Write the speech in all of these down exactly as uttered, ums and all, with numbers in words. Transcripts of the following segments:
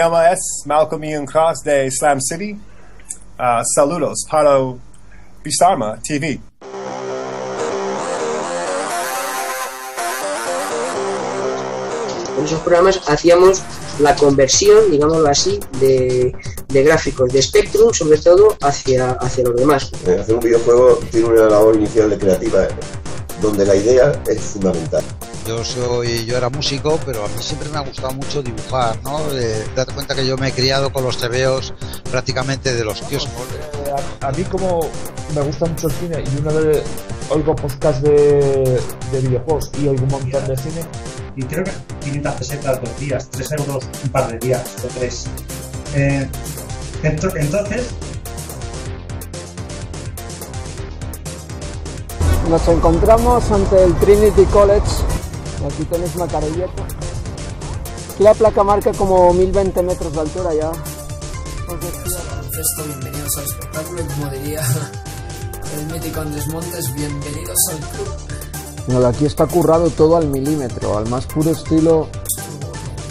Helma S, Malcolm Ian Cross de Slam City. Uh, saludos para Bisarma T V. En esos programas hacíamos la conversión, digámoslo así, de, de gráficos de Spectrum, sobre todo, hacia, hacia los demás. Hacer un videojuego tiene una labor inicial de creativa, donde la idea es fundamental. Yo soy, yo era músico, pero a mí siempre me ha gustado mucho dibujar, ¿no? Eh, date cuenta que yo me he criado con los tebeos prácticamente de los kioscos. A, a mí como me gusta mucho el cine y una vez oigo podcast de, de videojuegos y oigo un montón de cine. Y creo que quinientas pesetas dos días, tres euros un par de días o tres. Eh, ento, entonces... Nos encontramos ante el Trinity College. Aquí tenéis Macarelleta. La placa marca como mil veinte metros de altura ya. Fresco, bienvenidos al espectáculo. Como diría el mítico Andrés Montes, bienvenidos al club. No, aquí está currado todo al milímetro, al más puro estilo.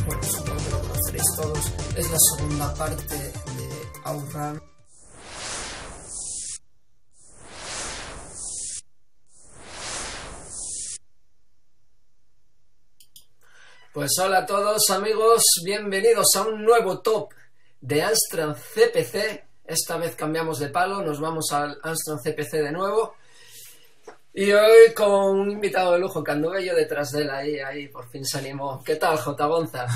Bueno, supongo que lo conoceréis todos. Es la segunda parte de Out Run. Pues hola a todos amigos, bienvenidos a un nuevo top de Amstrad C P C. Esta vez cambiamos de palo, nos vamos al Amstrad C P C de nuevo. Y hoy con un invitado de lujo, que anduve yo detrás de él ahí, ahí por fin se animó. ¿Qué tal, J. Gonza?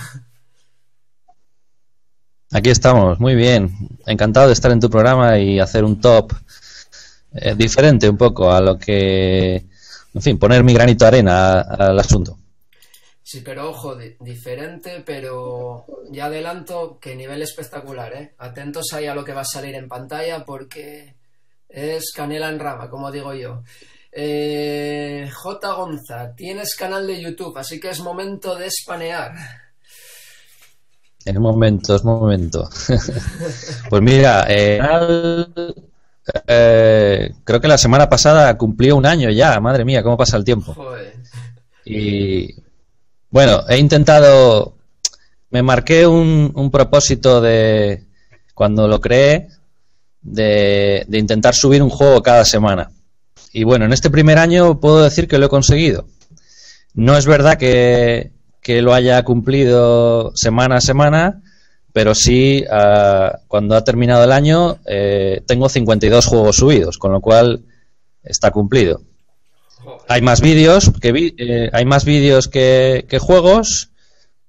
Aquí estamos, muy bien. Encantado de estar en tu programa y hacer un top eh, diferente un poco a lo que... En fin, poner mi granito de arena al asunto. Sí, pero ojo, di diferente, pero ya adelanto que nivel espectacular, ¿eh? Atentos ahí a lo que va a salir en pantalla porque es canela en rama, como digo yo. Eh, J. Gonza, tienes canal de YouTube, así que es momento de spanear. Es momento, es momento. Pues mira, eh, eh, creo que la semana pasada cumplió un año ya, madre mía, cómo pasa el tiempo. Joder. Y... Bueno, he intentado, me marqué un, un propósito de, cuando lo creé, de, de intentar subir un juego cada semana. Y bueno, en este primer año puedo decir que lo he conseguido. No es verdad que, que lo haya cumplido semana a semana, pero sí, uh, cuando ha terminado el año, eh, tengo cincuenta y dos juegos subidos, con lo cual está cumplido. Hay más vídeos que vi, eh, hay más vídeos que, que juegos,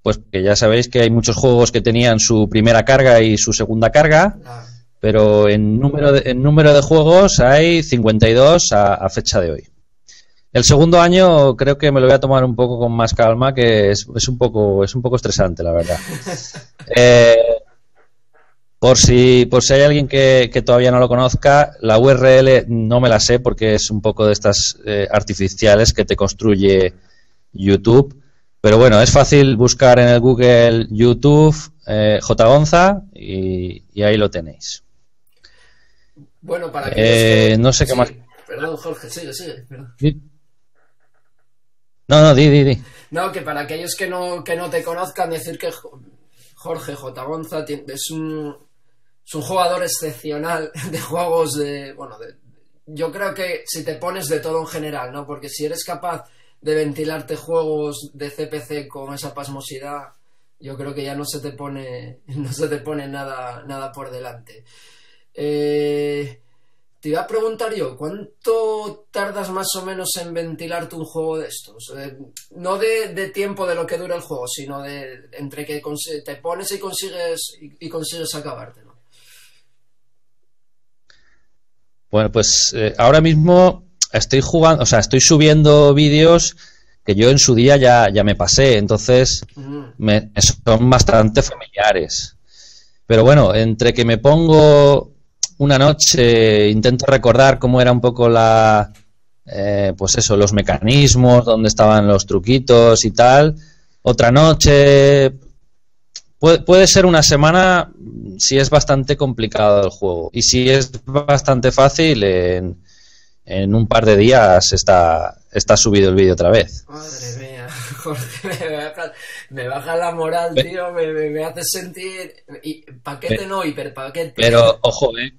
pues que ya sabéis que hay muchos juegos que tenían su primera carga y su segunda carga, pero en número de, en número de juegos hay cincuenta y dos a, a fecha de hoy. El segundo año creo que me lo voy a tomar un poco con más calma, que es, es un poco es un poco estresante, la verdad. Eh, Por si, por si hay alguien que, que todavía no lo conozca, la U R L no me la sé porque es un poco de estas eh, artificiales que te construye YouTube. Pero bueno, es fácil buscar en el Google YouTube eh, J. Gonza y, y ahí lo tenéis. Bueno, para que... Eh, no sé qué más... Perdón, Jorge, sigue, sigue. Perdón. No, no, di, di, di. No, que para aquellos que no, que no te conozcan, decir que Jorge J. Gonza es un... Es un jugador excepcional de juegos de... Bueno, de, yo creo que si te pones de todo en general, ¿no? Porque si eres capaz de ventilarte juegos de C P C con esa pasmosidad, yo creo que ya no se te pone, no se te pone nada, nada por delante. Eh, te iba a preguntar yo, ¿cuánto tardas más o menos en ventilarte un juego de estos? Eh, no de, de tiempo de lo que dura el juego, sino de entre que te pones y consigues, y, y consigues acabártelo. Bueno, pues eh, ahora mismo estoy jugando, o sea, estoy subiendo vídeos que yo en su día ya, ya me pasé, entonces me, son bastante familiares. Pero bueno, entre que me pongo una noche, intento recordar cómo era un poco la, eh, pues eso, los mecanismos, dónde estaban los truquitos y tal. Otra noche, puede, puede ser una semana. Si es bastante complicado el juego y si es bastante fácil, en, en un par de días está, está subido el vídeo otra vez. Madre mía, Jorge, me baja la moral, pero, tío, me, me, me hace sentir... Y, paquete pero, no, hiperpaquete. Pero, ojo, ¿eh?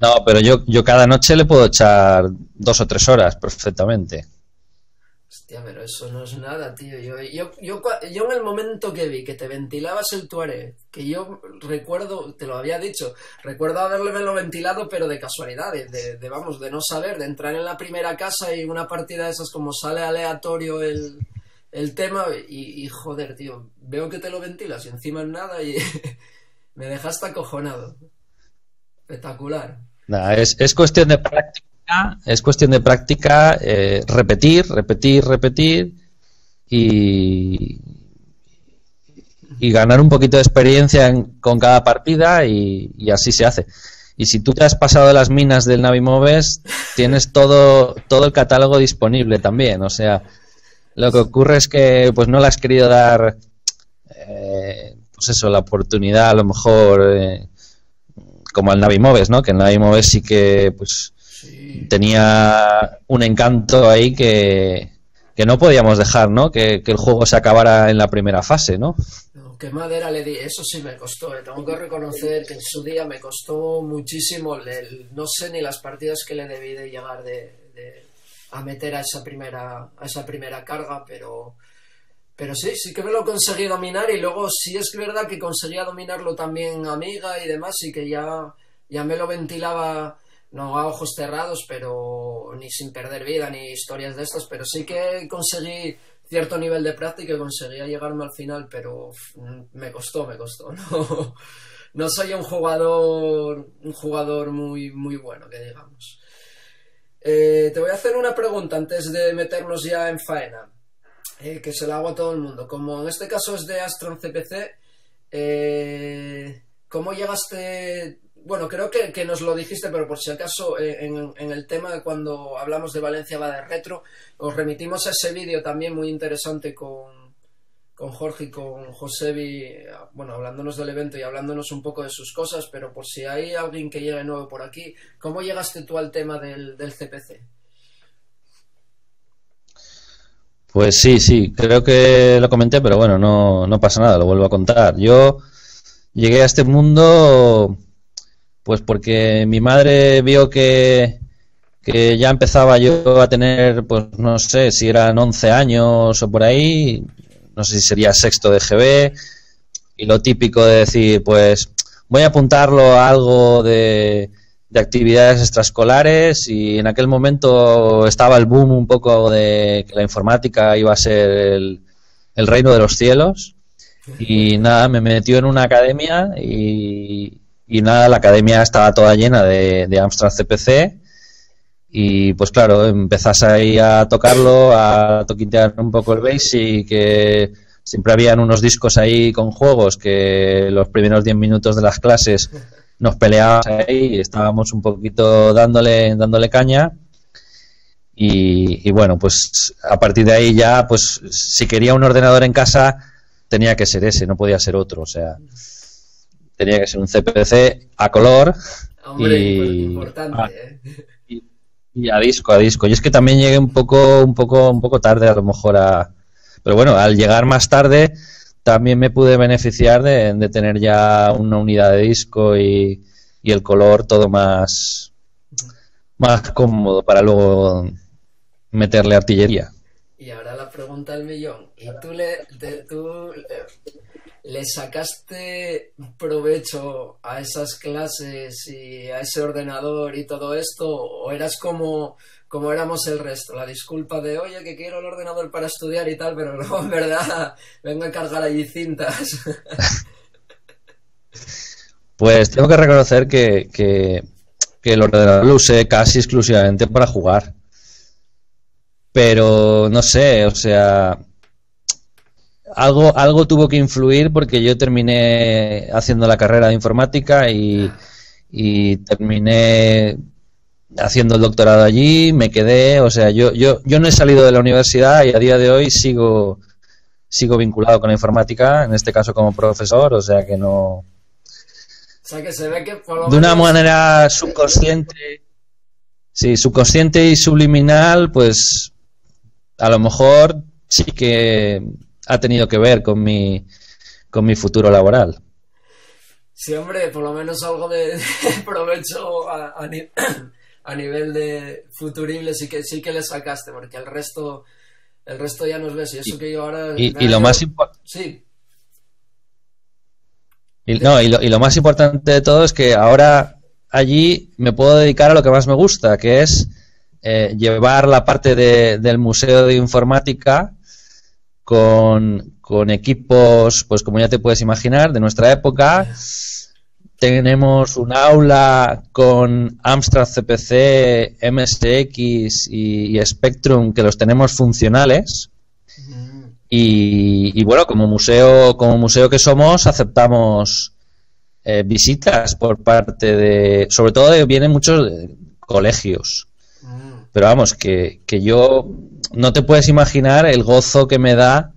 No, pero yo, yo cada noche le puedo echar dos o tres horas perfectamente. Hostia, pero eso no es nada, tío. Yo, yo, yo, yo en el momento que vi que te ventilabas el Tuareg, que yo recuerdo, te lo había dicho, recuerdo haberlo ventilado, pero de casualidades, de, de vamos, de no saber, de entrar en la primera casa y una partida de esas como sale aleatorio el, el tema y, y joder, tío, veo que te lo ventilas y encima es nada y me dejaste acojonado. Espectacular. Nah, es, es cuestión de práctica, es cuestión de práctica, eh, repetir, repetir, repetir y, y ganar un poquito de experiencia en, con cada partida y, y así se hace. Y si tú te has pasado las minas del Navy Moves, tienes todo, todo el catálogo disponible también. O sea, lo que ocurre es que pues no le has querido dar, eh, pues eso, la oportunidad a lo mejor... Eh, como al Navy Moves, ¿no? Que el Navy Moves sí que pues sí. tenía un encanto ahí que, que no podíamos dejar, ¿no? Que, que el juego se acabara en la primera fase, ¿no? No, qué madera le di, eso sí me costó, ¿eh? Tengo que reconocer que en su día me costó muchísimo, el, no sé ni las partidas que le debí de llegar de, de, a meter a esa primera, a esa primera carga, pero... Pero sí, sí que me lo conseguí dominar y luego sí es verdad que conseguía dominarlo también Amiga y demás y que ya, ya me lo ventilaba no a ojos cerrados, pero ni sin perder vida ni historias de estas, pero sí que conseguí cierto nivel de práctica y conseguía llegarme al final, pero me costó, me costó. No, no soy un jugador, un jugador muy, muy bueno, que digamos. Eh, te voy a hacer una pregunta antes de meternos ya en faena. Eh, que se lo hago a todo el mundo. Como en este caso es de Amstrad C P C, eh, ¿cómo llegaste...? Bueno, creo que, que nos lo dijiste, pero por si acaso eh, en, en el tema de cuando hablamos de Valencia va de retro, os remitimos a ese vídeo también muy interesante con, con Jorge y con Josebi, bueno, hablándonos del evento y hablándonos un poco de sus cosas, pero por si hay alguien que llegue nuevo por aquí, ¿cómo llegaste tú al tema del, del C P C? Pues sí, sí, creo que lo comenté, pero bueno, no, no pasa nada, lo vuelvo a contar. Yo llegué a este mundo pues porque mi madre vio que, que ya empezaba yo a tener, pues no sé, si eran once años o por ahí, no sé si sería sexto de G B, y lo típico de decir, pues voy a apuntarlo a algo de... de actividades extraescolares y en aquel momento estaba el boom un poco de que la informática iba a ser el, el reino de los cielos y nada, me metió en una academia y, y nada, la academia estaba toda llena de, de Amstrad C P C y pues claro, empezás ahí a tocarlo, a toquintear un poco el basic, que siempre habían unos discos ahí con juegos que los primeros diez minutos de las clases nos peleábamos ahí, estábamos un poquito dándole dándole caña y, y bueno, pues a partir de ahí ya, pues si quería un ordenador en casa tenía que ser ese, no podía ser otro, o sea, tenía que ser un C P C a color. Hombre, y, importante, a, ¿eh? y, y a disco, a disco. Y es que también llegué un poco, un poco, un poco tarde a lo mejor a, pero bueno, al llegar más tarde también me pude beneficiar de, de tener ya una unidad de disco y, y el color todo más, más cómodo para luego meterle artillería. Y ahora la pregunta del millón. ¿Y tú le, te, tú le sacaste provecho a esas clases y a ese ordenador y todo esto? ¿O eras como... como éramos el resto, la disculpa de oye que quiero el ordenador para estudiar y tal, pero no, en verdad, vengo a cargar allí cintas? Pues tengo que reconocer que, que, que el ordenador lo usé casi exclusivamente para jugar, pero no sé, o sea, algo, algo tuvo que influir porque yo terminé haciendo la carrera de informática y, y terminé haciendo el doctorado allí, me quedé, o sea, yo, yo, yo no he salido de la universidad y a día de hoy sigo sigo vinculado con la informática, en este caso como profesor, o sea que no... O sea que se ve que por lo menos... De una manera subconsciente, sí, subconsciente y subliminal, pues a lo mejor sí que ha tenido que ver con mi, con mi futuro laboral. Sí, hombre, por lo menos algo de, de provecho a, a, ni, a nivel de futurible sí que, sí que le sacaste, porque el resto, el resto ya nos ves. Y eso y, que yo ahora... Y, y lo más importante... Sí. Y, no, y, lo, y lo más importante de todo es que ahora allí me puedo dedicar a lo que más me gusta, que es eh, llevar la parte de, del Museo de Informática con, con equipos, pues como ya te puedes imaginar, de nuestra época. Tenemos un aula con Amstrad C P C, M S X y, y Spectrum, que los tenemos funcionales. Y, y bueno, como museo, como museo que somos, aceptamos eh, visitas por parte de, sobre todo de, vienen muchos de colegios. Ah. Pero vamos, que, que yo, no te puedes imaginar el gozo que me da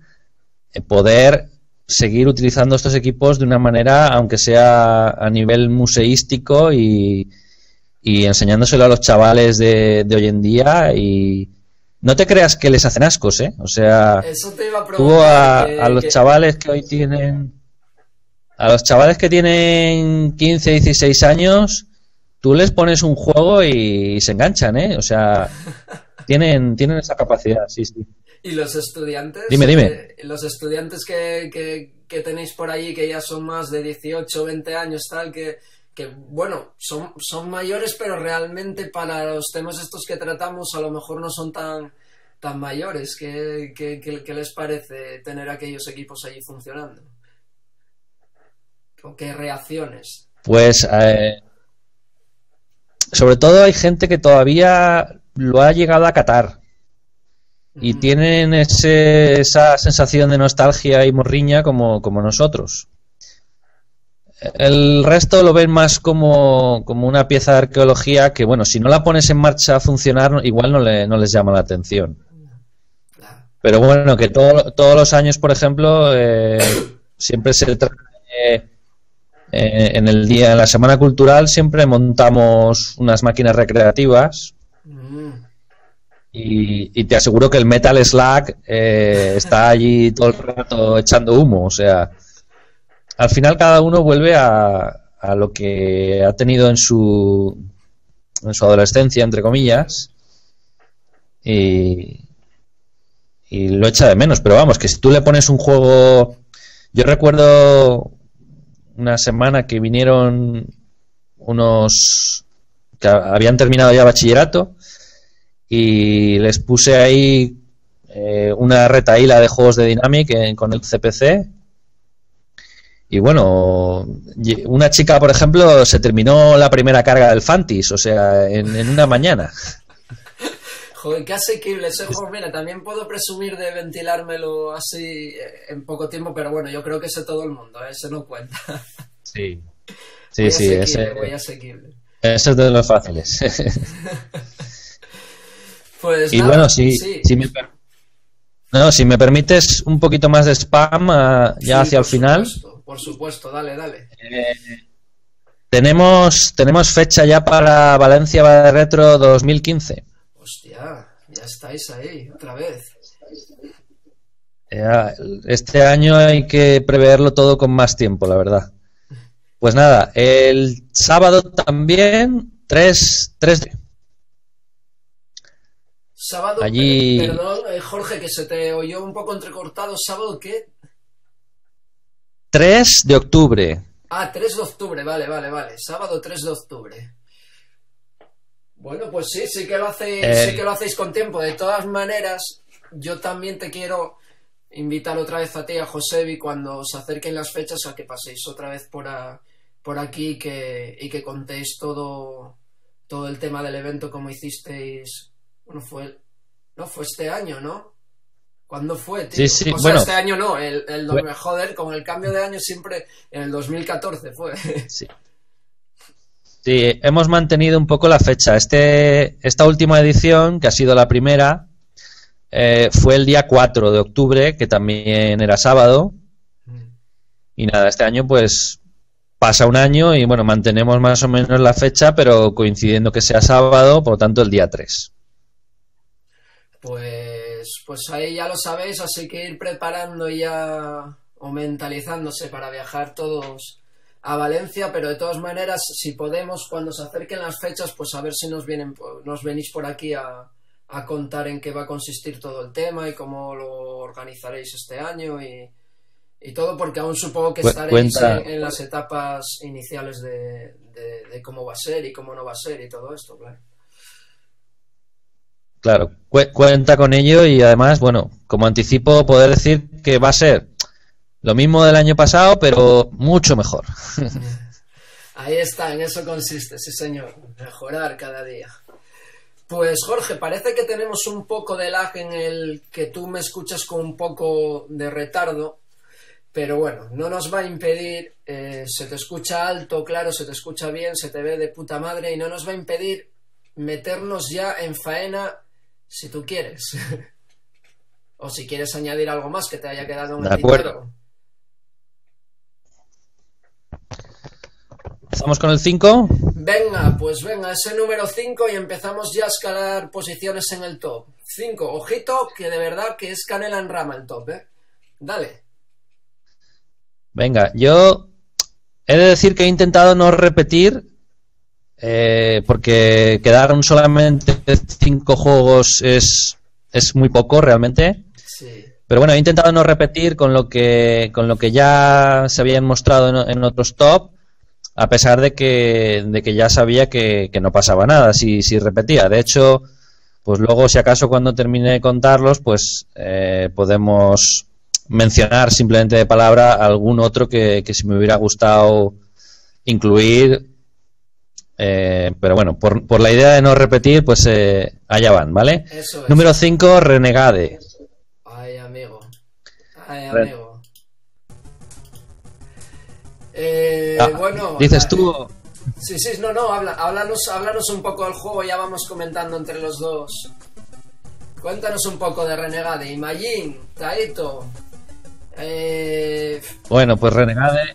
poder seguir utilizando estos equipos de una manera, aunque sea a nivel museístico, y, y enseñándoselo a los chavales de, de hoy en día. Y no te creas que les hacen ascos, ¿eh? O sea, eso te iba a preguntar, tú a, que, a los que... chavales que hoy tienen... A los chavales que tienen quince, dieciséis años, tú les pones un juego y se enganchan, ¿eh? O sea, tienen, tienen esa capacidad, sí, sí. ¿Y los estudiantes? Dime, dime. Eh, los estudiantes que, que, que tenéis por ahí, que ya son más de dieciocho, veinte años, tal, que... que bueno, son, son mayores, pero realmente para los temas estos que tratamos a lo mejor no son tan, tan mayores. ¿Qué, qué, qué, qué les parece tener aquellos equipos allí funcionando? ¿O qué reacciones? Pues eh, sobre todo hay gente que todavía lo ha llegado a catar y mm. tienen ese, esa sensación de nostalgia y morriña como, como nosotros. El resto lo ven más como, como una pieza de arqueología que, bueno, si no la pones en marcha a funcionar, igual no, le, no les llama la atención. Pero bueno, que todo, todos los años, por ejemplo, eh, siempre se trae, eh, en el día, en la semana cultural, siempre montamos unas máquinas recreativas. Y, y te aseguro que el Metal Slug eh, está allí todo el rato echando humo, o sea... Al final cada uno vuelve a, a lo que ha tenido en su, en su adolescencia, entre comillas, y, y lo echa de menos. Pero vamos, que si tú le pones un juego... Yo recuerdo una semana que vinieron unos que habían terminado ya bachillerato y les puse ahí eh, una retahíla de juegos de Dinamic en, con el C P C. Y bueno, una chica, por ejemplo, se terminó la primera carga del Fantis, o sea, en, en una mañana. Joder, qué asequible ese juego. Mira, también puedo presumir de ventilármelo así en poco tiempo, pero bueno, yo creo que ese todo el mundo, ¿eh? Ese no cuenta. Sí, sí, muy sí. Ese, muy asequible. Ese es de los fáciles. Pues y nada, bueno, sí, sí. sí me... No, si me permites un poquito más de spam uh, ya sí, hacia el final. Supuesto, por supuesto, dale, dale. Eh, tenemos, tenemos fecha ya para Valencia Retro dos mil quince. Hostia, ya estáis ahí, otra vez. Eh, este año hay que preverlo todo con más tiempo, la verdad. Pues nada, el sábado también, tres de... Sábado, allí... perdón, Jorge, que se te oyó un poco entrecortado. ¿Sábado qué? tres de octubre. Ah, tres de octubre, vale, vale, vale. Sábado tres de octubre. Bueno, pues sí, sí que lo hacéis, eh... sí que lo hacéis con tiempo. De todas maneras, yo también te quiero invitar otra vez a ti, a Josebi, cuando se acerquen las fechas, a que paséis otra vez por, a, por aquí y que, y que contéis todo, todo el tema del evento, como hicisteis... Bueno, fue, no, fue este año, ¿no? ¿Cuándo fue, tío? Sí, sí, o sea, bueno, este año no, el, el fue... joder, con el cambio de año siempre, en el dos mil catorce fue. Sí. Sí, hemos mantenido un poco la fecha. Este, esta última edición, que ha sido la primera, eh, fue el día cuatro de octubre, que también era sábado. Y nada, este año pues pasa un año y bueno, mantenemos más o menos la fecha, pero coincidiendo que sea sábado, por lo tanto el día tres. Pues pues, pues ahí ya lo sabéis, así que ir preparando ya o mentalizándose para viajar todos a Valencia, pero de todas maneras, si podemos, cuando se acerquen las fechas, pues a ver si nos vienen, nos venís por aquí a, a contar en qué va a consistir todo el tema y cómo lo organizaréis este año y, y todo, porque aún supongo que estaréis en, en las etapas iniciales de, de, de cómo va a ser y cómo no va a ser y todo esto, claro. Claro, cu cuenta con ello y además, bueno, como anticipo, poder decir que va a ser lo mismo del año pasado, pero mucho mejor. Ahí está, en eso consiste, sí señor, mejorar cada día. Pues Jorge, parece que tenemos un poco de lag en el que tú me escuchas con un poco de retardo, pero bueno, no nos va a impedir, eh, se te escucha alto, claro, se te escucha bien, se te ve de puta madre y no nos va a impedir meternos ya en faena si tú quieres. O si quieres añadir algo más que te haya quedado en el tintero. ¿Estamos con el cinco? Venga, pues venga, ese número cinco y empezamos ya a escalar posiciones en el top. cinco, ojito, que de verdad que es canela en rama el top, ¿eh? Dale. Venga, yo he de decir que he intentado no repetir. Eh, porque quedaron solamente cinco juegos es, es muy poco realmente, sí. Pero bueno, he intentado no repetir con lo que con lo que ya se habían mostrado en, en otros top, a pesar de que, de que ya sabía que, que no pasaba nada si, si repetía. De hecho, pues luego si acaso cuando termine de contarlos, pues eh, podemos mencionar simplemente de palabra algún otro que, que si me hubiera gustado incluir. Eh, pero bueno, por, por la idea de no repetir, pues eh, allá van, ¿vale? Eso es. Número cinco, Renegade. Ay, amigo. Ay, amigo. Eh, ah, bueno. Dices la, tú. Sí, sí, no, no, habla, háblanos, háblanos un poco del juego, ya vamos comentando entre los dos. Cuéntanos un poco de Renegade. Imagine, Taito. Eh... Bueno, pues Renegade.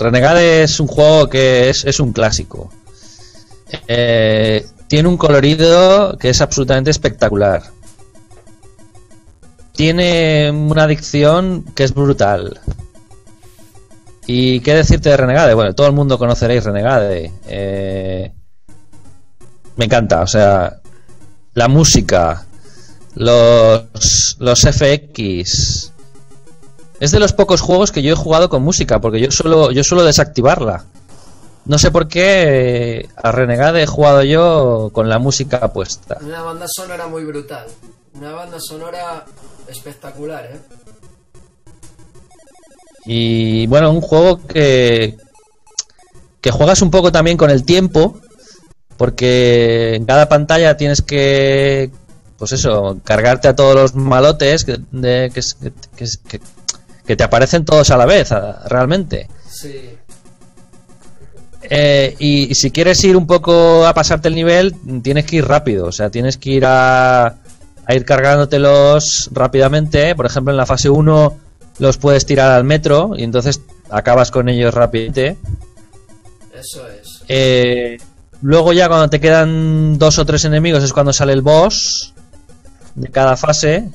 Renegade es un juego que es, es un clásico. Eh, tiene un colorido que es absolutamente espectacular. Tiene una adicción que es brutal. ¿Y qué decirte de Renegade? Bueno, todo el mundo conoceréis Renegade. Eh, me encanta, o sea, la música, los, los F X. Es de los pocos juegos que yo he jugado con música, porque yo suelo, yo suelo desactivarla. No sé por qué a Renegade he jugado yo con la música puesta. Una banda sonora muy brutal. Una banda sonora espectacular, ¿eh? Y bueno, un juego que, que juegas un poco también con el tiempo, porque en cada pantalla tienes que, pues eso, cargarte a todos los malotes que... De, que, que, que que te aparecen todos a la vez, realmente. Sí. Eh, y, y si quieres ir un poco a pasarte el nivel, tienes que ir rápido, o sea, tienes que ir a, a ir cargándotelos rápidamente. Por ejemplo, en la fase uno los puedes tirar al metro y entonces acabas con ellos rápidamente. Eso es. Eh, luego ya cuando te quedan dos o tres enemigos es cuando sale el boss de cada fase,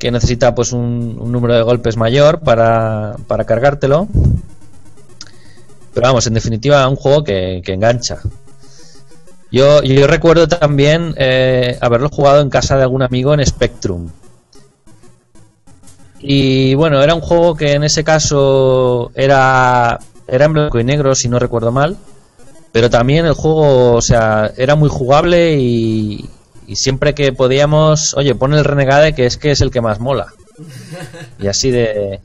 que necesita pues un, un número de golpes mayor para, para cargártelo. Pero vamos, en definitiva, un juego que, que engancha. Yo, yo recuerdo también eh, haberlo jugado en casa de algún amigo en Spectrum. Y bueno, era un juego que en ese caso era, era en blanco y negro, si no recuerdo mal. Pero también el juego, o sea, era muy jugable y... Y siempre que podíamos, oye, pon el Renegade que es que es el que más mola. Y así de...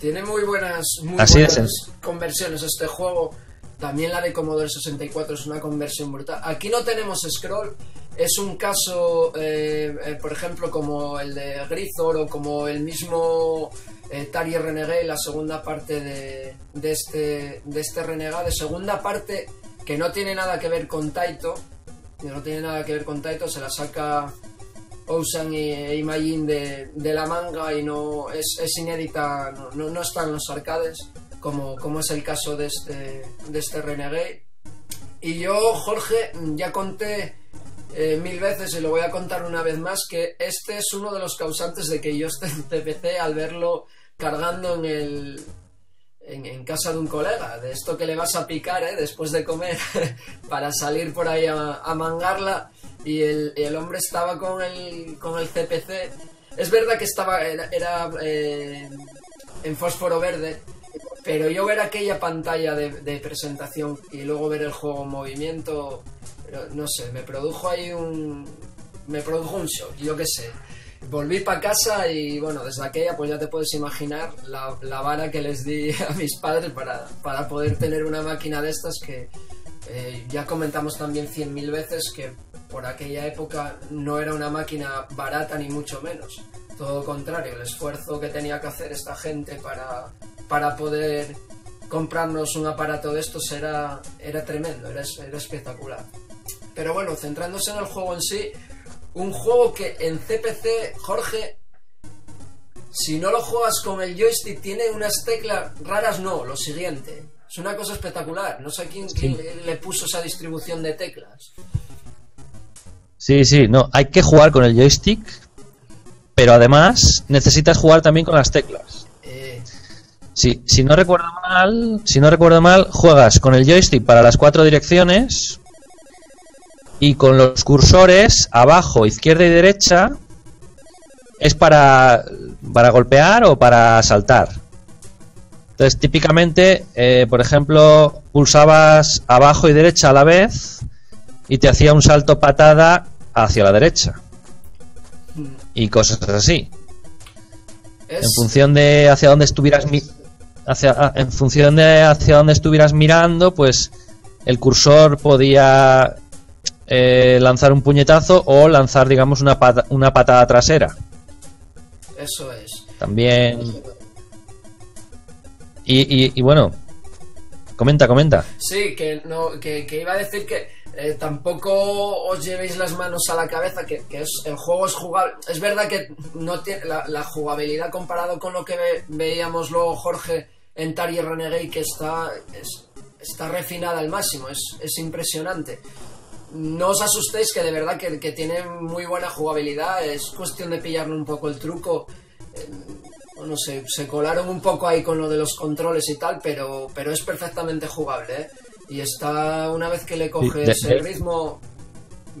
Tiene muy buenas, muy así buenas es. conversiones este juego. También la de Commodore sesenta y cuatro es una conversión brutal. Aquí no tenemos scroll. Es un caso, eh, eh, por ejemplo, como el de Grizzor o como el mismo eh, Target Renegade, la segunda parte de, de, este, de este Renegade. Segunda parte que no tiene nada que ver con Taito. No tiene nada que ver con Taito, se la saca Ocean e Imagine de, de la manga y no es, es inédita, no, no, no está en los arcades, como, como es el caso de este, de este Renegade. Y yo, Jorge, ya conté eh, mil veces y lo voy a contar una vez más, que este es uno de los causantes de que yo esté en C P C al verlo cargando en el... En, en casa de un colega, de esto que le vas a picar, ¿eh?, después de comer para salir por ahí a, a mangarla, y el, y el hombre estaba con el, con el C P C. Es verdad que estaba era, era eh, en fósforo verde, pero yo ver aquella pantalla de, de presentación y luego ver el juego en movimiento, pero no sé, me produjo ahí un me produjo un shock, yo qué sé. Volví para casa y bueno, desde aquella pues ya te puedes imaginar la, la vara que les di a mis padres para, para poder tener una máquina de estas que eh, ya comentamos también cien mil veces que por aquella época no era una máquina barata ni mucho menos. Todo contrario, el esfuerzo que tenía que hacer esta gente para, para poder comprarnos un aparato de estos era, era tremendo, era, era espectacular. Pero bueno, centrándose en el juego en sí, un juego que en C P C, Jorge, si no lo juegas con el joystick, tiene unas teclas raras, no, lo siguiente. Es una cosa espectacular. No sé quién, sí. quién le puso esa distribución de teclas. Sí, sí, no, hay que jugar con el joystick, pero además necesitas jugar también con las teclas. Eh... Sí, si no recuerdo mal, si no recuerdo mal, juegas con el joystick para las cuatro direcciones... Y con los cursores abajo, izquierda y derecha, es para, para golpear o para saltar. Entonces, típicamente, eh, por ejemplo, pulsabas abajo y derecha a la vez y te hacía un salto patada hacia la derecha. Y cosas así. Es... En función de hacia dónde estuvieras mi hacia, en función de hacia dónde estuvieras mirando, pues el cursor podía... Eh, lanzar un puñetazo o lanzar, digamos, una, pata, una patada trasera. Eso es. También... Y, y, y bueno, comenta, comenta. Sí, que, no, que, que iba a decir que eh, tampoco os llevéis las manos a la cabeza, que, que es, el juego es jugable. Es verdad que no tiene la, la jugabilidad comparado con lo que ve, veíamos luego Jorge en Target Renegade, que está, es, está refinada al máximo, es, es impresionante. No os asustéis, que de verdad que, que tiene muy buena jugabilidad, es cuestión de pillarle un poco el truco. Eh, no sé, se colaron un poco ahí con lo de los controles y tal, pero, pero es perfectamente jugable, ¿eh? Y está, una vez que le coges de, el ritmo,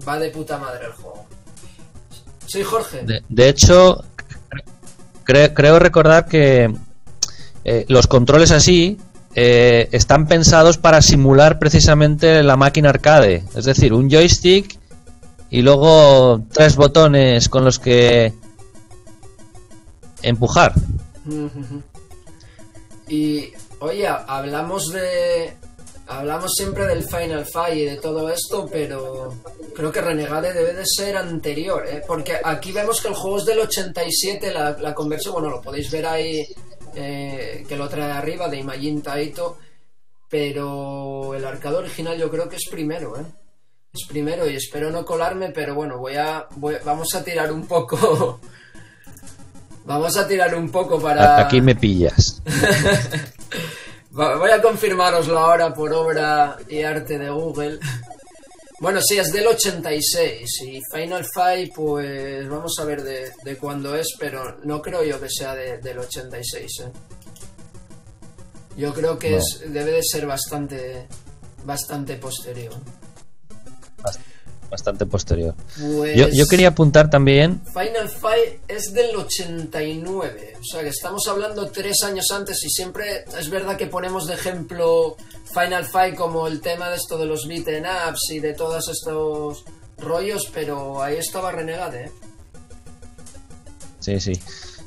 va de puta madre el juego. Sí, Jorge. De, de hecho, cre, creo recordar que eh, los controles así... Eh, están pensados para simular precisamente la máquina arcade, es decir, un joystick y luego tres botones con los que empujar. Y oye, hablamos de hablamos siempre del Final Fight y de todo esto, pero creo que Renegade debe de ser anterior, ¿eh? Porque aquí vemos que el juego es del ochenta y siete, la, la conversión, bueno, lo podéis ver ahí. Eh, que lo trae arriba, de Imagine, Taito, pero el arcade original yo creo que es primero, ¿eh? Es primero y espero no colarme, pero bueno, voy a, voy, vamos a tirar un poco, vamos a tirar un poco para... Aquí me pillas. Voy a confirmároslo ahora por obra y arte de Google. Bueno, sí, es del ochenta y seis y Final Fight, pues vamos a ver de, de cuándo es, pero no creo yo que sea de, del ochenta y seis, ¿eh? Yo creo que no. es, debe de ser bastante, bastante posterior. Bastante posterior. Pues yo, yo quería apuntar también... Final Fight es del ochenta y nueve, o sea que estamos hablando tres años antes, y siempre es verdad que ponemos de ejemplo... Final Fight como el tema de esto de los beaten ups y de todos estos rollos, pero ahí estaba Renegade, ¿eh? Sí, sí.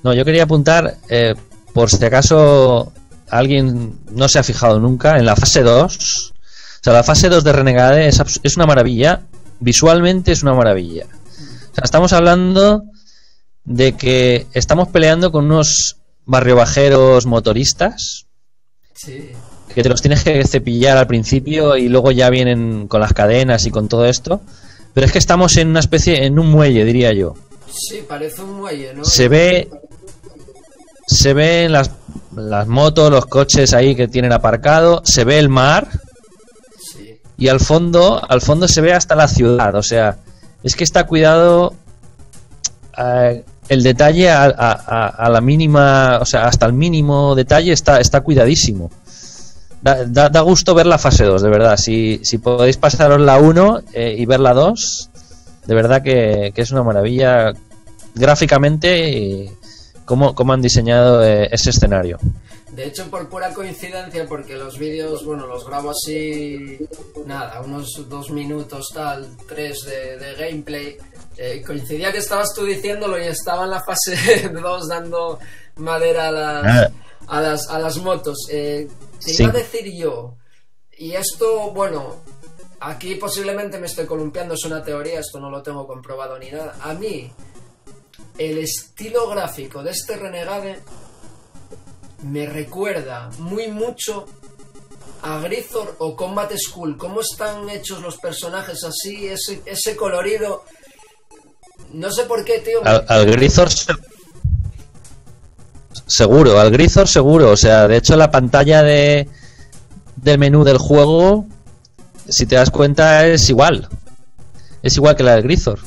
No, yo quería apuntar, eh, por si acaso alguien no se ha fijado nunca, en la fase dos. O sea, la fase dos de Renegade es, es una maravilla, visualmente es una maravilla. O sea, estamos hablando de que estamos peleando con unos barriobajeros motoristas. Sí. Que te los tienes que cepillar al principio y luego ya vienen con las cadenas y con todo esto. Pero es que estamos en una especie, en un muelle, diría yo. Sí, parece un muelle, ¿no? Se ve, se ven las, las motos, los coches ahí que tienen aparcado, se ve el mar. Sí. Y al fondo, al fondo se ve hasta la ciudad. O sea, Es que está cuidado eh, el detalle a, a, a la mínima, o sea, hasta el mínimo detalle está, está cuidadísimo. Da, da, da gusto ver la fase dos, de verdad. Si, si podéis pasaros la uno eh, y ver la dos, de verdad que, que es una maravilla gráficamente y cómo, cómo han diseñado eh, ese escenario. De hecho, por pura coincidencia, porque los vídeos, bueno, los grabo así, nada, unos dos minutos, tal, tres de, de gameplay. Eh, coincidía que estabas tú diciéndolo y estaba en la fase dos dando madera a las, a las, a las motos. Eh, Te sí. iba a decir yo, y esto, bueno, aquí posiblemente me estoy columpiando, es una teoría, esto no lo tengo comprobado ni nada. A mí, el estilo gráfico de este Renegade me recuerda muy mucho a Grizzor o Combat School. Cómo están hechos los personajes así, ese, ese colorido, no sé por qué, tío. Al, al Grizzor... Seguro, al Grizzor seguro, o sea, de hecho la pantalla de del menú del juego, si te das cuenta, es igual. Es igual que la del Grizzor.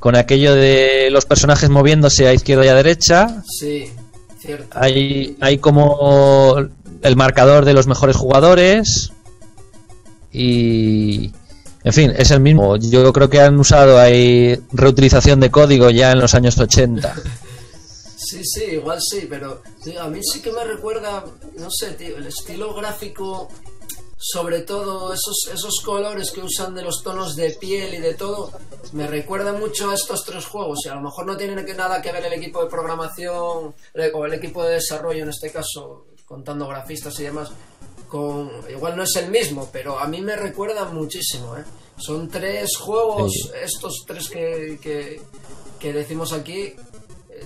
Con aquello de los personajes moviéndose a izquierda y a derecha. Sí, cierto. Hay, hay como el marcador de los mejores jugadores y... En fin, es el mismo. Yo creo que han usado ahí reutilización de código ya en los años ochenta. Sí, sí, igual sí, pero tío, a mí sí que me recuerda, no sé, tío, el estilo gráfico, sobre todo esos, esos colores que usan de los tonos de piel y de todo, me recuerda mucho a estos tres juegos, y a lo mejor no tiene nada que ver el equipo de programación, o el equipo de desarrollo en este caso, contando grafistas y demás, con igual no es el mismo, pero a mí me recuerda muchísimo, ¿eh? Son tres juegos, sí. Estos tres que, que, que decimos aquí,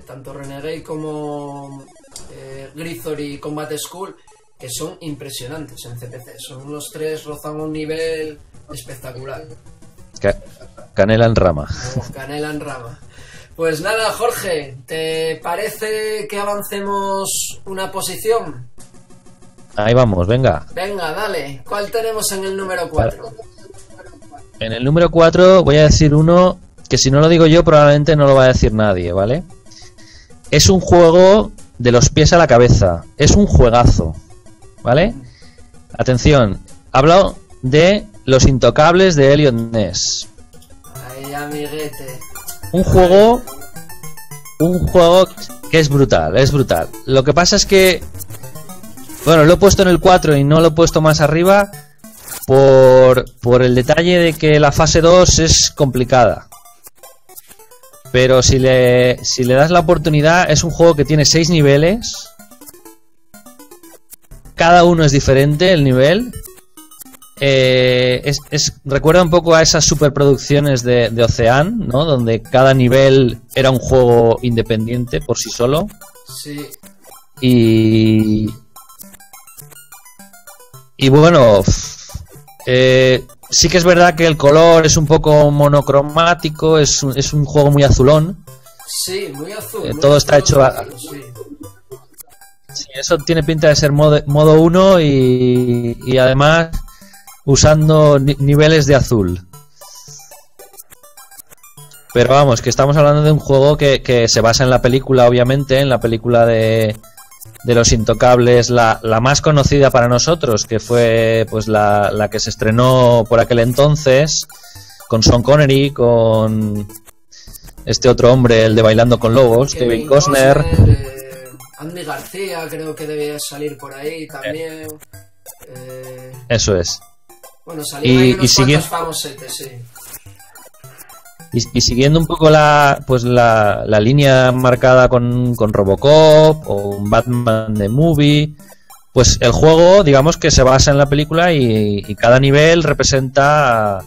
tanto Renegade como eh, Grizzor y Combat School, que son impresionantes en C P C. Son los tres, rozan un nivel espectacular. Ca canela en rama. Oh, canela en rama. Pues nada, Jorge, ¿te parece que avancemos una posición? Ahí vamos, venga. Venga, dale. ¿Cuál tenemos en el número cuatro? En el número cuatro voy a decir uno que si no lo digo yo probablemente no lo va a decir nadie, ¿vale? Es un juego de los pies a la cabeza. Es un juegazo, ¿vale? Atención, hablo de Los Intocables de Elliot Ness. Ay, amiguete. Un juego, un juego que es brutal, es brutal. Lo que pasa es que, bueno, lo he puesto en el cuatro y no lo he puesto más arriba por, por el detalle de que la fase dos es complicada. Pero si le, si le das la oportunidad, es un juego que tiene seis niveles. Cada uno es diferente, el nivel. Eh, es, es, recuerda un poco a esas superproducciones de, de Ocean, ¿no? Donde cada nivel era un juego independiente por sí solo. Sí. Y... Y bueno... Eh, sí que es verdad que el color es un poco monocromático, es un, es un juego muy azulón. Sí, muy azul. Eh, muy todo azul, está hecho... A... Sí. Sí, eso tiene pinta de ser modo uno y, y además usando ni niveles de azul. Pero vamos, que estamos hablando de un juego que, que se basa en la película, obviamente, en la película de... de Los Intocables, la, la más conocida para nosotros, que fue pues la, la que se estrenó por aquel entonces, con Sean Connery, con este otro hombre, el de Bailando con Lobos, Kevin Costner. Eh, Andy García creo que debía salir por ahí también. Eh, eso es. Bueno, salieron ahí unos cuantos famosetes, sí. Y, y siguiendo un poco la pues la, la línea marcada con, con Robocop o Batman The Movie, pues el juego, digamos que se basa en la película y, y cada nivel representa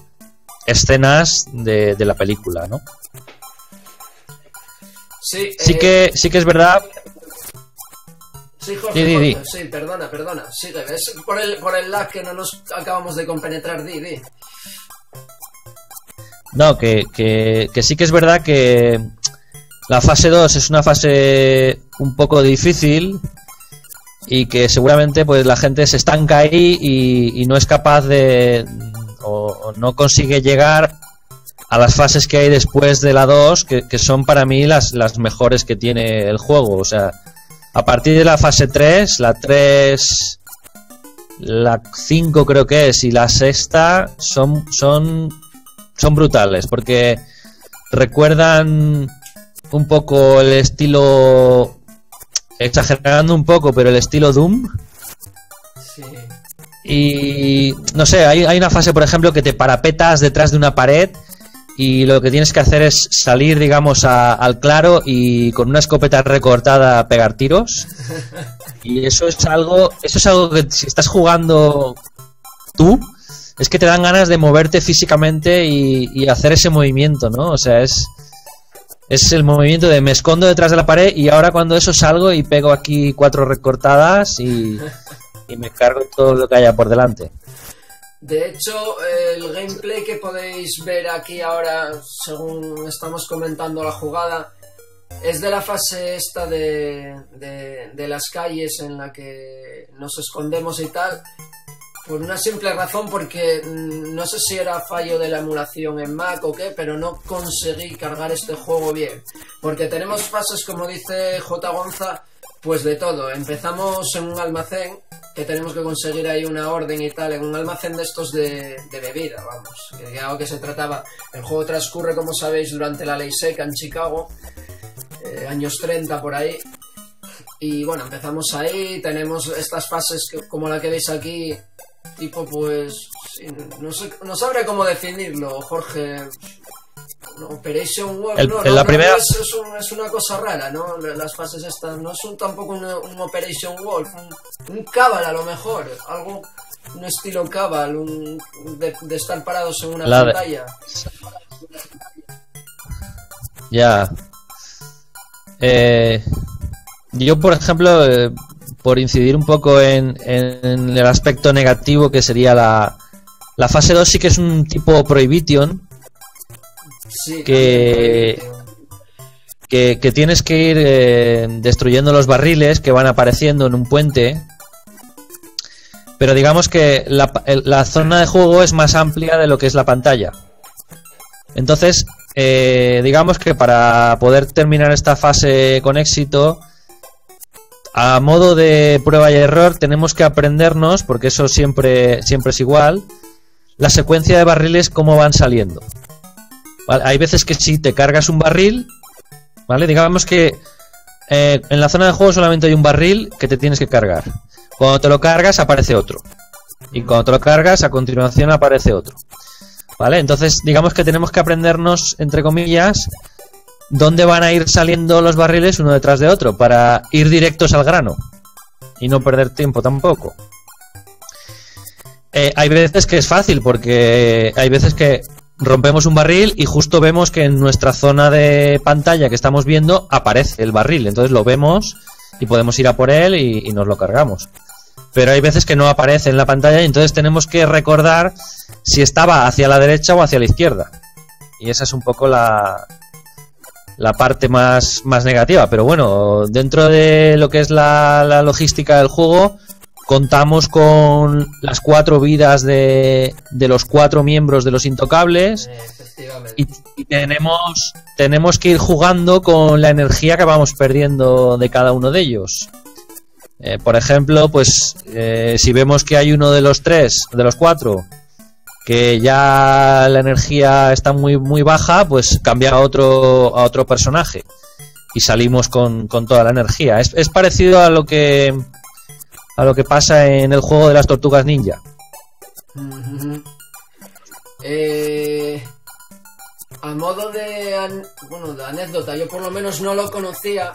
escenas de, de la película, ¿no? Sí, sí, eh... que, sí que es verdad... Sí, Jorge, di, di, Jorge, di. Sí, perdona, perdona, sigue, es por el, por el lag que no nos acabamos de compenetrar, di, di. No, que, que, que sí que es verdad que la fase dos es una fase un poco difícil y que seguramente pues la gente se estanca ahí y, y no es capaz de o, o no consigue llegar a las fases que hay después de la dos, que, que son para mí las, las mejores que tiene el juego. O sea, a partir de la fase tres, la tres, la cinco creo que es, y la sexta son, son, son brutales, porque recuerdan un poco el estilo, exagerando un poco, pero el estilo Doom. Sí. Y no sé, hay, hay una fase, por ejemplo, que te parapetas detrás de una pared y lo que tienes que hacer es salir, digamos, a, al claro y con una escopeta recortada pegar tiros. Y eso es algo, eso es algo que si estás jugando tú, es que te dan ganas de moverte físicamente y, y hacer ese movimiento, ¿no? O sea, es, es el movimiento de me escondo detrás de la pared y ahora cuando eso salgo y pego aquí cuatro recortadas y... y me cargo todo lo que haya por delante. De hecho, el gameplay que podéis ver aquí ahora, según estamos comentando la jugada, es de la fase esta de, de, de las calles en la que nos escondemos y tal, por una simple razón, porque no sé si era fallo de la emulación en Mac o qué, pero no conseguí cargar este juego bien, porque tenemos fases, como dice J. Gonza, pues de todo. Empezamos en un almacén, que tenemos que conseguir ahí una orden y tal, en un almacén de estos de, de bebida, vamos, que algo que se trataba. El juego transcurre, como sabéis, durante la ley seca en Chicago, eh, años treinta por ahí. Y bueno, empezamos ahí, tenemos estas fases que, como la que veis aquí, tipo pues, no sé, no sabré cómo definirlo, Jorge. Operation Wolf, el, no, no, la no, primera... es, es, un, es una cosa rara, ¿no? Las fases estas no son tampoco un, un Operation Wolf, un, un Cabal a lo mejor, algo, un estilo Cabal, un, de, de estar parados en una la pantalla. De... Ya. Yeah. Eh, yo, por ejemplo, eh, por incidir un poco en, en el aspecto negativo que sería la, la fase dos, sí que es un tipo Prohibition. Sí, que, que, que tienes que ir eh, destruyendo los barriles que van apareciendo en un puente, pero digamos que la, la zona de juego es más amplia de lo que es la pantalla. Entonces, eh, digamos que para poder terminar esta fase con éxito, a modo de prueba y error, tenemos que aprendernos, porque eso siempre, siempre es igual, la secuencia de barriles, cómo van saliendo. Hay veces que si te cargas un barril, ¿vale? Digamos que eh, en la zona de juego solamente hay un barril que te tienes que cargar. Cuando te lo cargas aparece otro. Y cuando te lo cargas a continuación aparece otro. ¿Vale? Entonces digamos que tenemos que aprendernos, entre comillas, dónde van a ir saliendo los barriles uno detrás de otro para ir directos al grano y no perder tiempo tampoco. Eh, hay veces que es fácil porque hay veces que... rompemos un barril y justo vemos que en nuestra zona de pantalla que estamos viendo aparece el barril. Entonces lo vemos y podemos ir a por él y, y nos lo cargamos. Pero hay veces que no aparece en la pantalla y entonces tenemos que recordar si estaba hacia la derecha o hacia la izquierda. Y esa es un poco la, la parte más, más negativa. Pero bueno, dentro de lo que es la, la logística del juego... contamos con las cuatro vidas de, de los cuatro miembros de los Intocables y, y tenemos, tenemos que ir jugando con la energía que vamos perdiendo de cada uno de ellos. Eh, por ejemplo, pues eh, si vemos que hay uno de los tres, de los cuatro, que ya la energía está muy, muy baja, pues cambia a otro, a otro personaje y salimos con, con toda la energía. Es, es parecido a lo que... a lo que pasa en el juego de las tortugas ninja. Uh-huh. eh, a modo de, an bueno, de anécdota, yo por lo menos no lo conocía.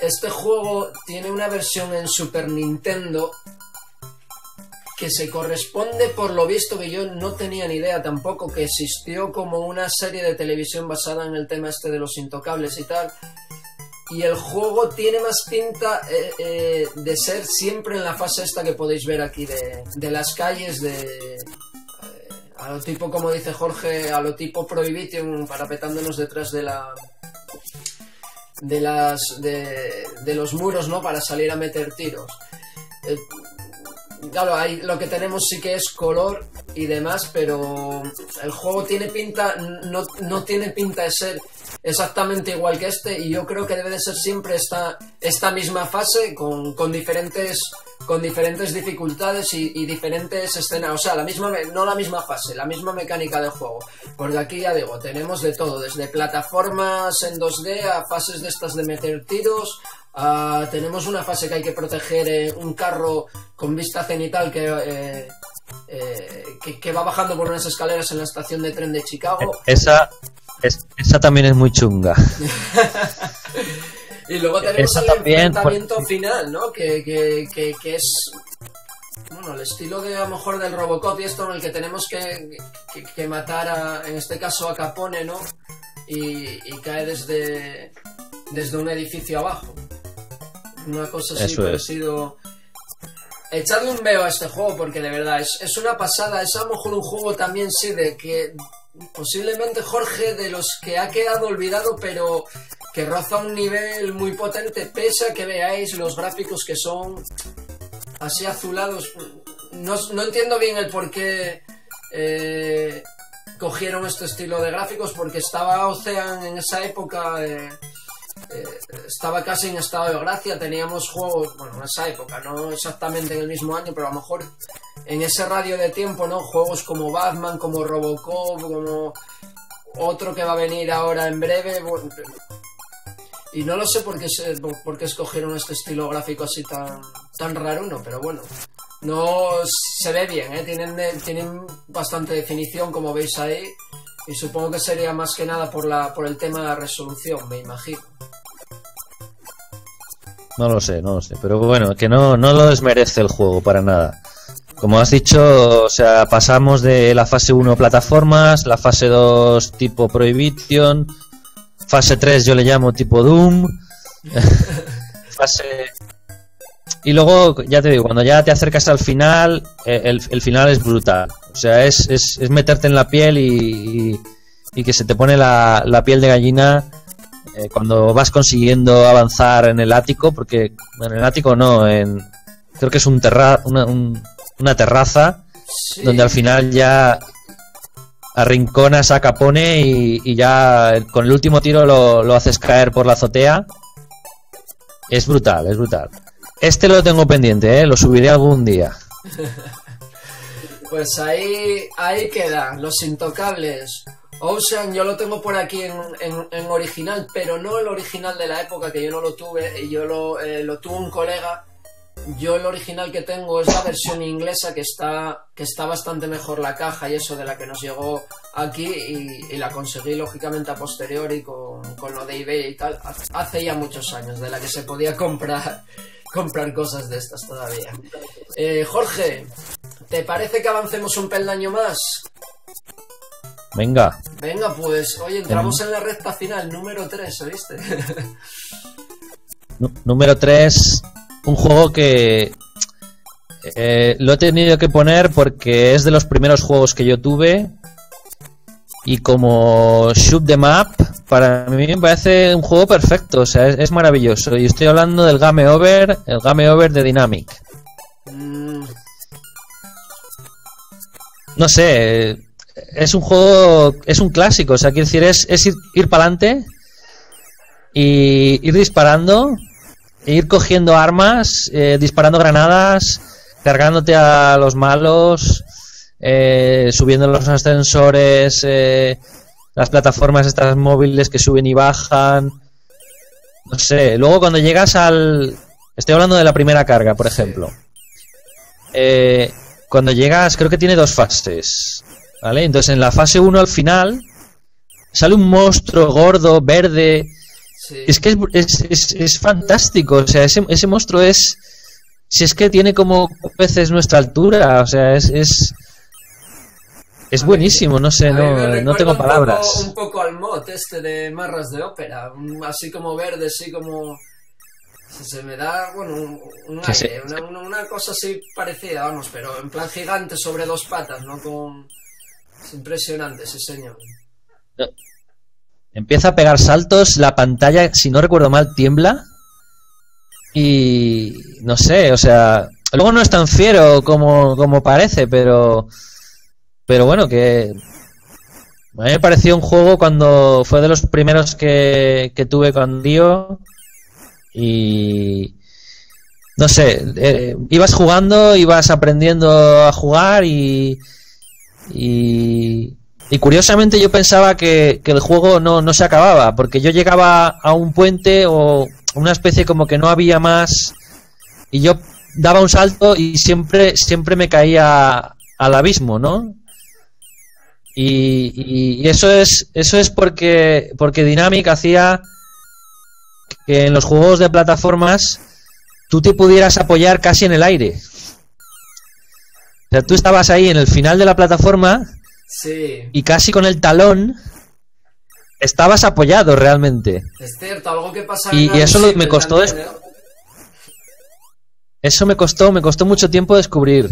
Este juego tiene una versión en Super Nintendo que se corresponde, por lo visto, que yo no tenía ni idea tampoco, que existió como una serie de televisión basada en el tema este de los Intocables y tal. Y el juego tiene más pinta eh, eh, de ser siempre en la fase esta que podéis ver aquí, de, de las calles, de eh, a lo tipo, como dice Jorge, a lo tipo Prohibition, parapetándonos detrás de la de las de, de los muros, ¿no? Para salir a meter tiros. Eh, claro, ahí lo que tenemos sí que es color, y demás, pero el juego tiene pinta, no, no tiene pinta de ser exactamente igual que este, y yo creo que debe de ser siempre esta, esta misma fase con, con diferentes con diferentes dificultades y, y diferentes escenas, o sea, la misma no la misma fase, la misma mecánica de juego, porque aquí ya digo, tenemos de todo, desde plataformas en dos D a fases de estas de meter tiros. Uh, tenemos una fase que hay que proteger eh, un carro con vista cenital que, eh, eh, que, que va bajando por unas escaleras en la estación de tren de Chicago. Esa, es, esa también es muy chunga. Y luego tenemos esa también, el enfrentamiento por... final, ¿no? Que, que, que, que es... Bueno, el estilo de, a lo mejor, del Robocop y esto, en el que tenemos que, que, que matar, a, en este caso, a Capone, ¿no? Y, y cae desde, desde un edificio abajo. Una cosa así parecido... Echadle un veo a este juego, porque de verdad es, es una pasada. Es a lo mejor un juego también, sí, de que... Posiblemente, Jorge, de los que ha quedado olvidado, pero que roza un nivel muy potente, pese a que veáis los gráficos que son... así azulados. No, no entiendo bien el por qué eh, cogieron este estilo de gráficos, porque estaba Ocean en esa época, eh, eh, estaba casi en estado de gracia, teníamos juegos, bueno, en esa época, no exactamente en el mismo año, pero a lo mejor en ese radio de tiempo, ¿no? Juegos como Batman, como Robocop, como otro que va a venir ahora en breve... Bueno, y no lo sé por qué, por qué escogieron este estilo gráfico así tan, tan raro, no, pero bueno. No se ve bien, ¿eh? Tienen, tienen bastante definición, como veis ahí. Y supongo que sería más que nada por, la, por el tema de la resolución, me imagino. No lo sé, no lo sé. Pero bueno, que no, no lo desmerece el juego para nada. Como has dicho, o sea, pasamos de la fase uno plataformas, la fase dos tipo Prohibition... Fase tres yo le llamo tipo Doom. Fase... Y luego, ya te digo, cuando ya te acercas al final, el, el final es brutal. O sea, es, es, es meterte en la piel y, y, y que se te pone la, la piel de gallina eh, cuando vas consiguiendo avanzar en el ático, porque en el ático no, en, creo que es un terra, una, un, una terraza, sí, donde al final ya... arrinconas a Capone y, y ya con el último tiro lo, lo haces caer por la azotea. Es brutal, es brutal. Este lo tengo pendiente, ¿eh? Lo subiré algún día. Pues ahí, ahí queda, Los Intocables. Ocean, yo lo tengo por aquí en, en, en original, pero no el original de la época, que yo no lo tuve, yo lo, eh, lo tuvo un colega. Yo el original que tengo es la versión inglesa, que está que está bastante mejor la caja y eso, de la que nos llegó aquí, y, y la conseguí lógicamente a posteriori con, con lo de eBay y tal, hace ya muchos años, de la que se podía comprar comprar cosas de estas todavía. Eh, Jorge, ¿te parece que avancemos un peldaño más? Venga. Venga, pues, oye, entramos en la recta final, número tres, ¿oíste? Número tres... Un juego que eh, lo he tenido que poner porque es de los primeros juegos que yo tuve, y como shoot 'em up, para mí me parece un juego perfecto, o sea, es, es maravilloso. Y estoy hablando del Game Over, el Game Over de Dinamic. No sé, es un juego, es un clásico, o sea, quiero decir, es, es ir, ir para adelante y ir disparando. E ir cogiendo armas, eh, disparando granadas, cargándote a los malos, eh, subiendo los ascensores, eh, las plataformas estas móviles que suben y bajan, no sé. Luego cuando llegas al... Estoy hablando de la primera carga, por ejemplo. Eh, cuando llegas, creo que tiene dos fases, ¿vale? Entonces en la fase uno al final sale un monstruo gordo, verde... Sí. Es que es, es, es, es fantástico, o sea, ese, ese monstruo es... Si es que tiene como veces nuestra altura, o sea, es... Es, es buenísimo, no sé, no, no tengo palabras. Un poco, un poco al mod este de Marras de Ópera, así como verde, así como... Se me da, bueno, un, un aire, sí, sí. Una, una cosa así parecida, vamos, pero en plan gigante sobre dos patas, ¿no? Con... Es impresionante ese señor. No. Empieza a pegar saltos, la pantalla, si no recuerdo mal, tiembla. Y no sé, o sea, luego no es tan fiero como, como parece, pero Pero bueno, que a mí me pareció un juego cuando fue de los primeros que, que tuve con Dio y no sé, eh, ibas jugando, ibas aprendiendo a jugar y, y, y curiosamente yo pensaba que, que el juego no, no se acababa, porque yo llegaba a un puente o una especie como que no había más y yo daba un salto y siempre, siempre me caía al abismo, ¿no? Y, y, y eso es eso es porque porque Dinamic hacía que en los juegos de plataformas tú te pudieras apoyar casi en el aire. O sea, tú estabas ahí en el final de la plataforma, sí, y casi con el talón estabas apoyado realmente. Es cierto, algo que pasa. Y, y eso lo, me costó des... eso me costó me costó mucho tiempo descubrir.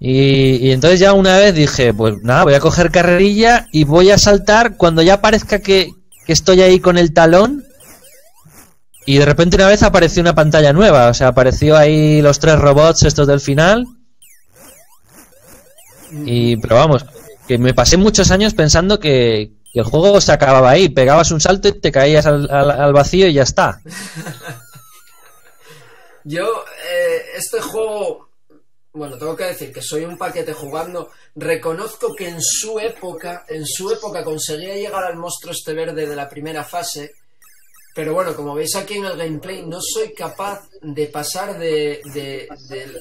Y, y entonces ya una vez dije, pues nada, voy a coger carrerilla y voy a saltar cuando ya parezca que, que estoy ahí con el talón. Y de repente una vez apareció una pantalla nueva, o sea, apareció ahí los tres robots estos del final. Y pero vamos, que me pasé muchos años pensando que, que el juego se acababa ahí, pegabas un salto y te caías al, al, al vacío y ya está. Yo, eh, este juego... Bueno, tengo que decir que soy un paquete jugando. Reconozco que en su época, en su época conseguía llegar al monstruo este verde de la primera fase, pero bueno, como veis aquí en el gameplay, no soy capaz de pasar de, de, de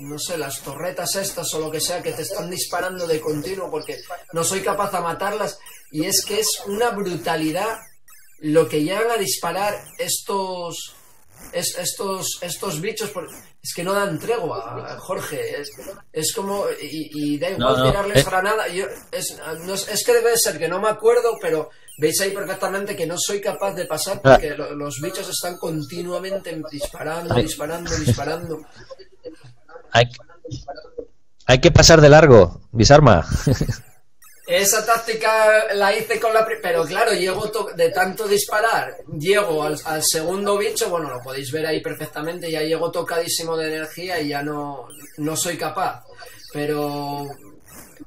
no sé, las torretas estas o lo que sea que te están disparando de continuo, porque no soy capaz de matarlas, y es que es una brutalidad lo que llegan a disparar estos... Es, estos estos bichos, es que no dan tregua, Jorge, es, es como, y, y da igual no, no, tirarles es... granada, yo, es, no, es que debe ser que no me acuerdo, pero veis ahí perfectamente que no soy capaz de pasar porque ah. lo, los bichos están continuamente disparando, Ay. disparando, disparando. Hay, hay que pasar de largo, Bisarma. Esa táctica la hice con la... Pero claro, llego de tanto disparar, llego al, al segundo bicho, bueno, lo podéis ver ahí perfectamente, ya llego tocadísimo de energía y ya no, no soy capaz. Pero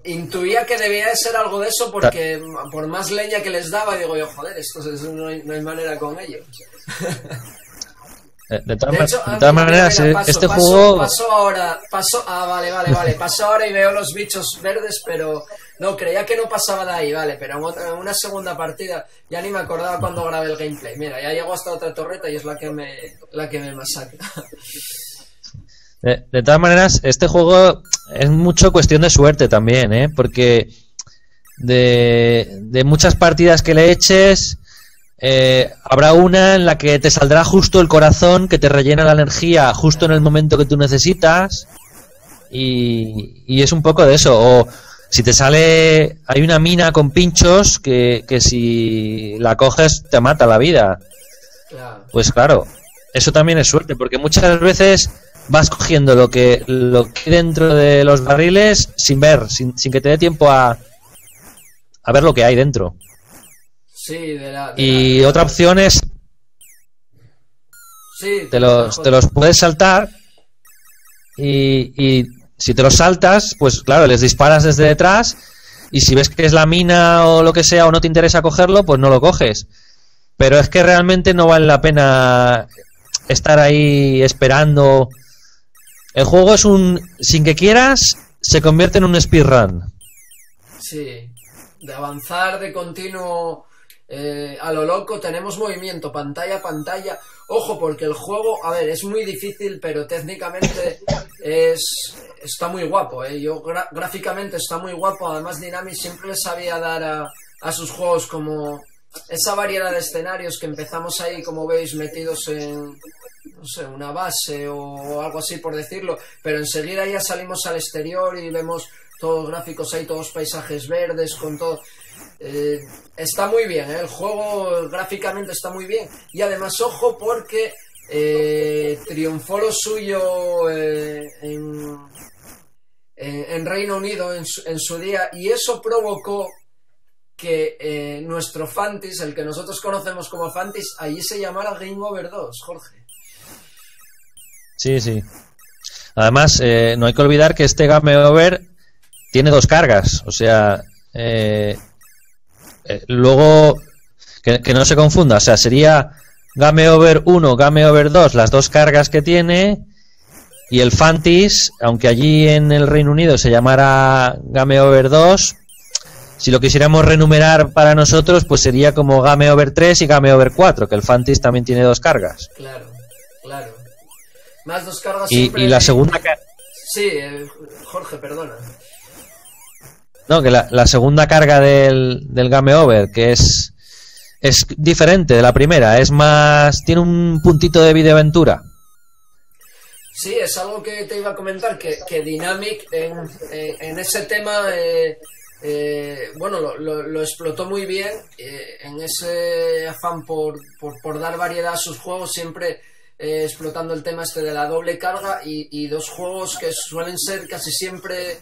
intuía que debía ser algo de eso porque por más leña que les daba, digo yo, joder, esto es, no, hay, no hay manera con ellos. De, de todas, todas maneras, este paso, juego... Paso ahora, paso... Ah, vale, vale, vale. Paso ahora y veo los bichos verdes, pero... No, creía que no pasaba de ahí, vale. Pero en, otra, en una segunda partida ya ni me acordaba cuando grabé el gameplay. Mira, ya llego hasta otra torreta y es la que me, la que me masacra. De, de todas maneras, este juego es mucho cuestión de suerte también, ¿eh? Porque de, de muchas partidas que le eches... Eh, habrá una en la que te saldrá justo el corazón que te rellena la energía justo en el momento que tú necesitas y, y es un poco de eso. O si te sale, hay una mina con pinchos que, que si la coges te mata la vida. Pues claro, eso también es suerte, porque muchas veces vas cogiendo lo que lo que dentro de los barriles sin ver, sin, sin que te dé tiempo a, a ver lo que hay dentro. Sí, de la, de y la, de otra la... opción es sí, te, los, te los puedes saltar y, y si te los saltas, pues claro, les disparas desde detrás y si ves que es la mina o lo que sea o no te interesa cogerlo, pues no lo coges. Pero es que realmente no vale la pena estar ahí esperando. El juego es un, sin que quieras, se convierte en un speedrun. Sí, de avanzar de continuo... Eh, a lo loco, tenemos movimiento pantalla a pantalla, ojo, porque el juego, a ver, es muy difícil, pero técnicamente es está muy guapo, eh. Yo gra gráficamente está muy guapo, además Dinamic siempre les sabía dar a, a sus juegos como esa variedad de escenarios que empezamos ahí, como veis, metidos en no sé, una base o algo así por decirlo, pero enseguida ya salimos al exterior y vemos todos los gráficos ahí, todos paisajes verdes con todo. Eh, está muy bien, ¿eh? El juego gráficamente está muy bien. Y además, ojo, porque eh, triunfó lo suyo eh, en, en, en Reino Unido en su, en su día. Y eso provocó que eh, nuestro Fantis, el que nosotros conocemos como Fantis, allí se llamara Game Over dos, Jorge. Sí, sí. Además, eh, no hay que olvidar que este Game Over... tiene dos cargas, o sea, eh, eh, luego que, que no se confunda, o sea, sería Game Over uno, Game Over dos, las dos cargas que tiene, y el Fantis, aunque allí en el Reino Unido se llamara Game Over dos, si lo quisiéramos renumerar para nosotros, pues sería como Game Over tres y Game Over cuatro, que el Fantis también tiene dos cargas. Claro, claro. Más dos cargas y, siempre... Y la segunda carga... Sí, eh, Jorge, perdona. No, que la, la segunda carga del, del Game Over, que es... Es diferente de la primera, es más... Tiene un puntito de videoaventura. Sí, es algo que te iba a comentar, que, que Dinamic en, en ese tema... Eh, eh, bueno, lo, lo, lo explotó muy bien, eh, en ese afán por, por, por dar variedad a sus juegos, siempre eh, explotando el tema este de la doble carga y, y dos juegos que suelen ser casi siempre...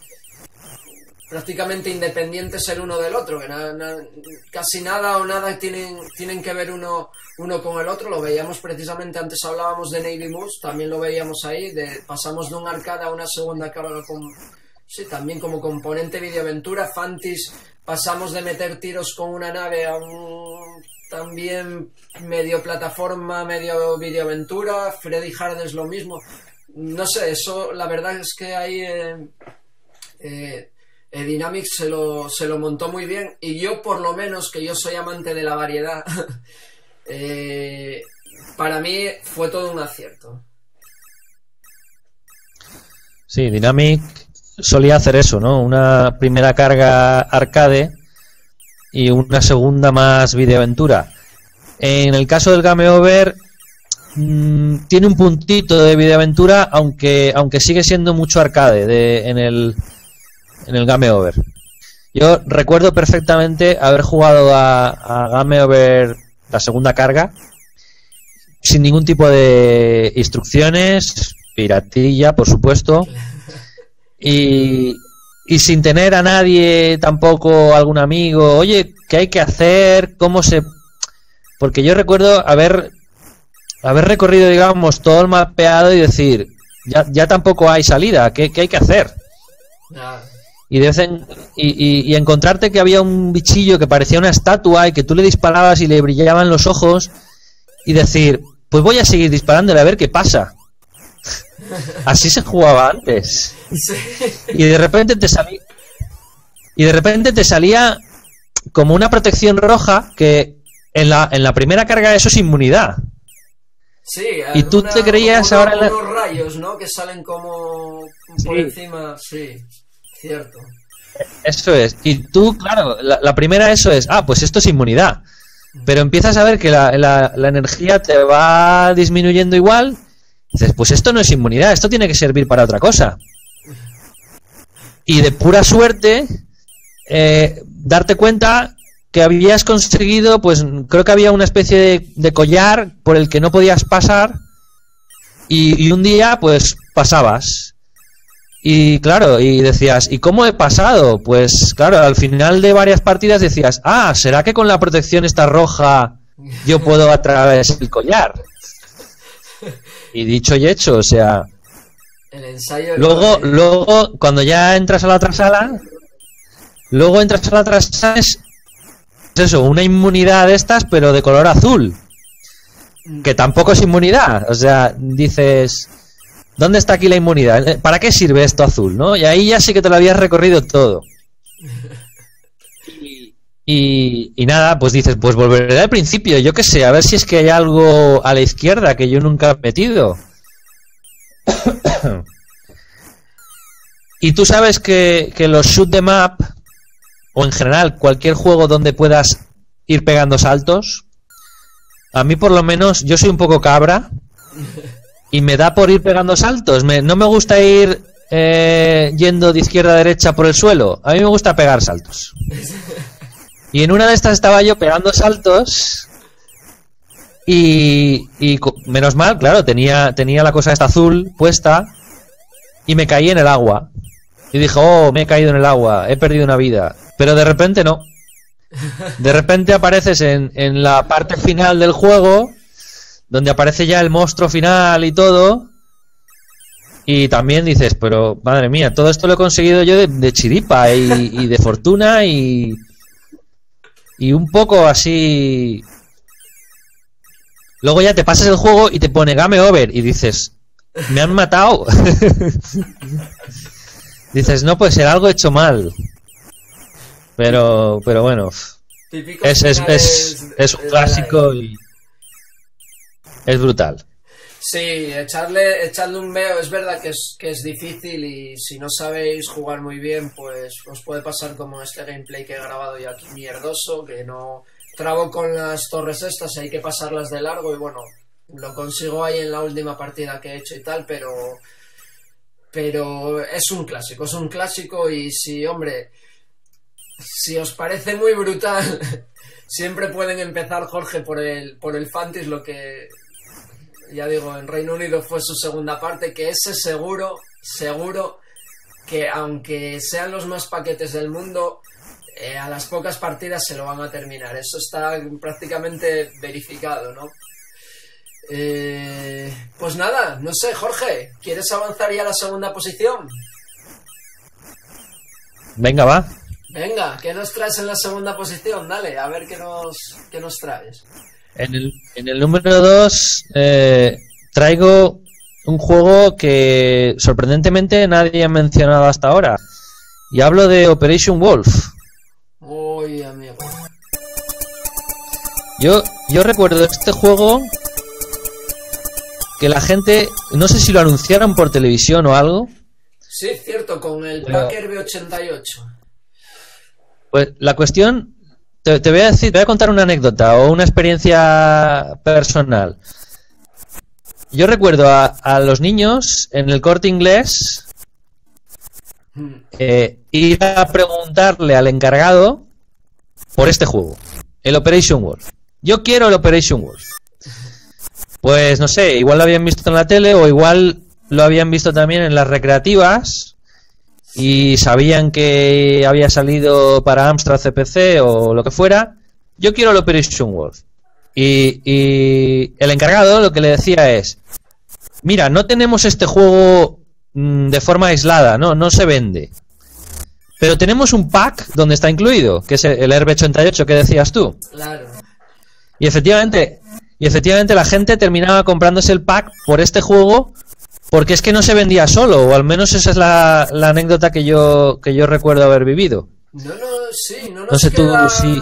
prácticamente independientes el uno del otro, que na, na, casi nada o nada tienen, tienen que ver uno, uno con el otro. Lo veíamos precisamente, antes hablábamos de Navy Moves, también lo veíamos ahí, de, pasamos de un arcade a una segunda carga con, sí, también como componente videoaventura. Fantis, pasamos de meter tiros con una nave a un también medio plataforma, medio videoaventura. Freddy Hard es lo mismo, no sé, eso la verdad es que ahí eh, eh, Dinamic se lo, se lo montó muy bien, y yo, por lo menos, que yo soy amante de la variedad, eh, para mí fue todo un acierto. Sí, Dinamic solía hacer eso, ¿no? Una primera carga arcade y una segunda más videoaventura. En el caso del Game Over, mmm, tiene un puntito de videoaventura, aunque, aunque sigue siendo mucho arcade de, en el... en el Game Over. Yo recuerdo perfectamente haber jugado a, a Game Over la segunda carga sin ningún tipo de instrucciones, piratilla por supuesto, y, y sin tener a nadie tampoco, algún amigo, oye, ¿qué hay que hacer? ¿Cómo se...? Porque yo recuerdo haber haber recorrido, digamos, todo el mapeado y decir, ya, ya tampoco hay salida, ¿qué, qué hay que hacer? Nada. Y, de vez en, y, y, y encontrarte que había un bichillo que parecía una estatua y que tú le disparabas y le brillaban los ojos, y decir, pues voy a seguir disparándole a ver qué pasa. Así se jugaba antes. Sí. Y de repente te salía y de repente te salía como una protección roja que en la, en la primera carga eso es inmunidad. Sí, y tú una, te creías una, ahora... Unos rayos, ¿no? Que salen como por sí. encima, sí. Cierto. Eso es. Y tú, claro, la, la primera eso es, ah, pues esto es inmunidad. Pero empiezas a ver que la, la, la energía te va disminuyendo igual. Y dices, pues esto no es inmunidad, esto tiene que servir para otra cosa. Y de pura suerte, eh, darte cuenta que habías conseguido, pues creo que había una especie de, de collar por el que no podías pasar. Y, y un día, pues, pasabas. Y claro, y decías, ¿y cómo he pasado? Pues claro, al final de varias partidas decías, ah, ¿será que con la protección esta roja yo puedo atravesar el collar? Y dicho y hecho, o sea... El ensayo luego, de... luego, cuando ya entras a la otra sala, luego entras a la otra sala, es eso, una inmunidad de estas, pero de color azul, que tampoco es inmunidad, o sea, dices... ¿Dónde está aquí la inmunidad? ¿Para qué sirve esto azul, no? Y ahí ya sí que te lo habías recorrido todo. Y, y, y nada, pues dices, pues volveré al principio, yo qué sé, a ver si es que hay algo a la izquierda que yo nunca he metido. Y tú sabes que, que los shoot 'em up, o en general cualquier juego donde puedas ir pegando saltos, a mí por lo menos, yo soy un poco cabra, y me da por ir pegando saltos. Me, no me gusta ir eh, yendo de izquierda a derecha por el suelo. A mí me gusta pegar saltos. Y en una de estas estaba yo pegando saltos. Y, y menos mal, claro, tenía, tenía la cosa esta azul puesta. Y me caí en el agua. Y dije, oh, me he caído en el agua. He perdido una vida. Pero de repente no. De repente apareces en, en la parte final del juego... donde aparece ya el monstruo final y todo, Y también dices, pero madre mía, todo esto lo he conseguido yo de, de chiripa y, y de fortuna y, y un poco así. Luego ya te pasas el juego y te pone Game Over y dices, me han matado. Dices, no, pues era algo hecho mal. Pero, pero bueno, es, es, es, es un clásico y es brutal. Sí, echarle, echarle un meo, es verdad que es, que es difícil y si no sabéis jugar muy bien, pues os puede pasar como este gameplay que he grabado yo aquí, mierdoso, que no trabo con las torres estas, hay que pasarlas de largo y bueno, lo consigo ahí en la última partida que he hecho y tal, pero, pero es un clásico, es un clásico y si, hombre, si os parece muy brutal, siempre pueden empezar, Jorge, por el, por el Fantis, lo que... Ya digo, en Reino Unido fue su segunda parte, que ese seguro, seguro, que aunque sean los más paquetes del mundo, eh, a las pocas partidas se lo van a terminar. Eso está prácticamente verificado, ¿no? Eh, pues nada, no sé, Jorge, ¿quieres avanzar ya a la segunda posición? Venga, va. Venga, ¿qué nos traes en la segunda posición? Dale, a ver qué nos, qué nos traes. En el, en el número dos eh, traigo un juego que sorprendentemente nadie ha mencionado hasta ahora. Y hablo de Operation Wolf. Uy, amigo. Yo, yo recuerdo este juego que la gente, no sé si lo anunciaron por televisión o algo. Sí, cierto, con el Tracker B ochenta y ocho. Pues la cuestión... Te, te voy a decir, te voy a contar una anécdota o una experiencia personal. Yo recuerdo a, a los niños en el Corte Inglés eh, ir a preguntarle al encargado por este juego, el Operation Wolf. Yo quiero el Operation Wolf. Pues no sé, igual lo habían visto en la tele o igual lo habían visto también en las recreativas. Y sabían que había salido para Amstrad C P C o lo que fuera. Yo quiero el Operation Wolf. Y, y el encargado lo que le decía es: mira, no tenemos este juego de forma aislada, no, no se vende. Pero tenemos un pack donde está incluido, que es el Herb ochenta y ocho que decías tú. Claro. Y efectivamente, y efectivamente la gente terminaba comprándose el pack por este juego. Porque es que no se vendía solo, o al menos esa es la, la anécdota que yo que yo recuerdo haber vivido. No, no, sí, no nos no sé queda, tú, sí.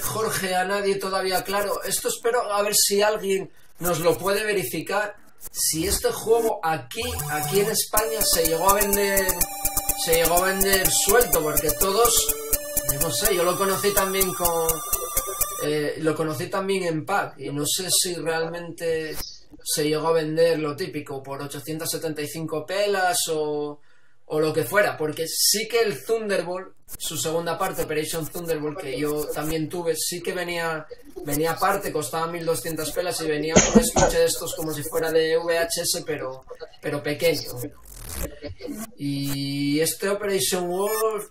Jorge, a nadie todavía claro. Esto espero a ver si alguien nos lo puede verificar. Si este juego aquí, aquí en España, se llegó a vender, se llegó a vender suelto, porque todos, no sé, yo lo conocí también con, eh, lo conocí también en pack y no sé si realmente se llegó a vender lo típico por ochocientas setenta y cinco pelas o, o lo que fuera, porque sí que el Thunderbolt, su segunda parte, Operation Thunderbolt, que yo también tuve, sí que venía venía aparte, costaba mil doscientas pelas y venía un estuche de estos como si fuera de V H S, pero, pero pequeño. Y este Operation Wolf,